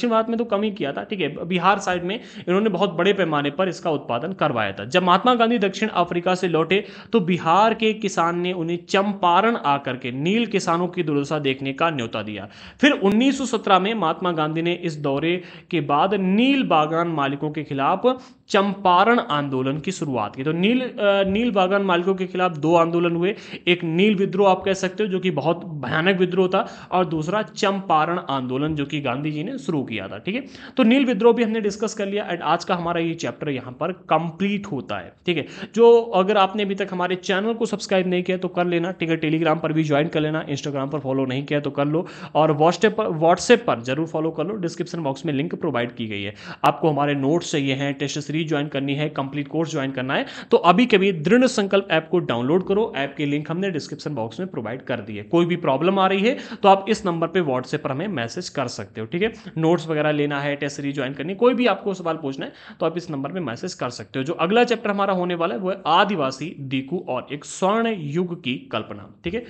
भारत में तो कम ही किया था, ठीक है, बिहार साइड में इन्होंने बहुत बड़े पैमाने पर इसका उत्पादन करवाया था। जब महात्मा गांधी दक्षिण अफ्रीका से लौटे तो बिहार के किसान ने उन्हें चंपारण आकर के नील किसानों की दुर्दशा देखने का न्योता दिया। फिर 1917 में महात्मा गांधी ने इस दौरे के बाद नील बागान मालिकों के खिलाफ चंपारण आंदोलन की शुरुआत की। तो नील बागान मालिकों के खिलाफ 2 आंदोलन हुए, एक नील विद्रोह आप कह सकते हो जो कि बहुत भयानक विद्रोह था, और दूसरा चंपारण आंदोलन जो कि गांधी जी ने शुरू किया था, ठीक है। तो नील विद्रोह भी हमने डिस्कस कर लिया, एंड आज का हमारा ये चैप्टर यहाँ पर कंप्लीट होता है, ठीक है। जो अगर आपने अभी तक हमारे चैनल को सब्सक्राइब नहीं किया तो कर लेना, ठीक है, टेलीग्राम पर भी ज्वाइन कर लेना, इंस्टाग्राम पर फॉलो नहीं किया तो कर लो, और व्हाट्सएप पर जरूर फॉलो कर लो, डिस्क्रिप्शन बॉक्स में लिंक प्रोवाइड की गई है। आपको हमारे नोट्स चाहिए हैं, टेस्ट सीरीज ज्वाइन करनी है, कंप्लीट कोर्स ज्वाइन करना है, तो अभी कभी दृढ़ संकल्प ऐप को डाउनलोड करो, ऐप के लिंक हमने डिस्क्रिप्शन बॉक्स में प्रोवाइड कर दी है। कोई भी प्रॉब्लम आ रही है तो आप इस नंबर पर व्हाट्सएप पर हमें मैसेज कर सकते हो, ठीक है। नोट्स वगैरह लेना है, टेस्ट सीरीज ज्वाइन करनी, कोई भी आपको सवाल पूछना है तो आप इस नंबर में मैसेज कर सकते हो। जो अगला चैप्टर हमारा होने वाला है वो है आदिवासी डीकू और एक स्वर्ण युग की कल्पना, ठीक है।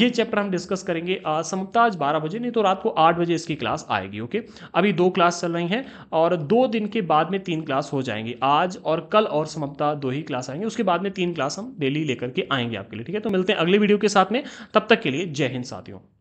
ये चैप्टर हम डिस्कस करेंगे समता आज 12 बजे, नहीं तो रात को 8 बजे इसकी क्लास आएगी, ओके। अभी 2 क्लास चल रही हैं और 2 दिन के बाद में 3 क्लास हो जाएंगी, आज और कल और समता 2 ही क्लास आएंगे, उसके बाद में 3 क्लास हम डेली लेकर के आएंगे आपके लिए, ठीक है। तो मिलते हैं अगले वीडियो के साथ में, तब तक के लिए जय हिंद साथियों।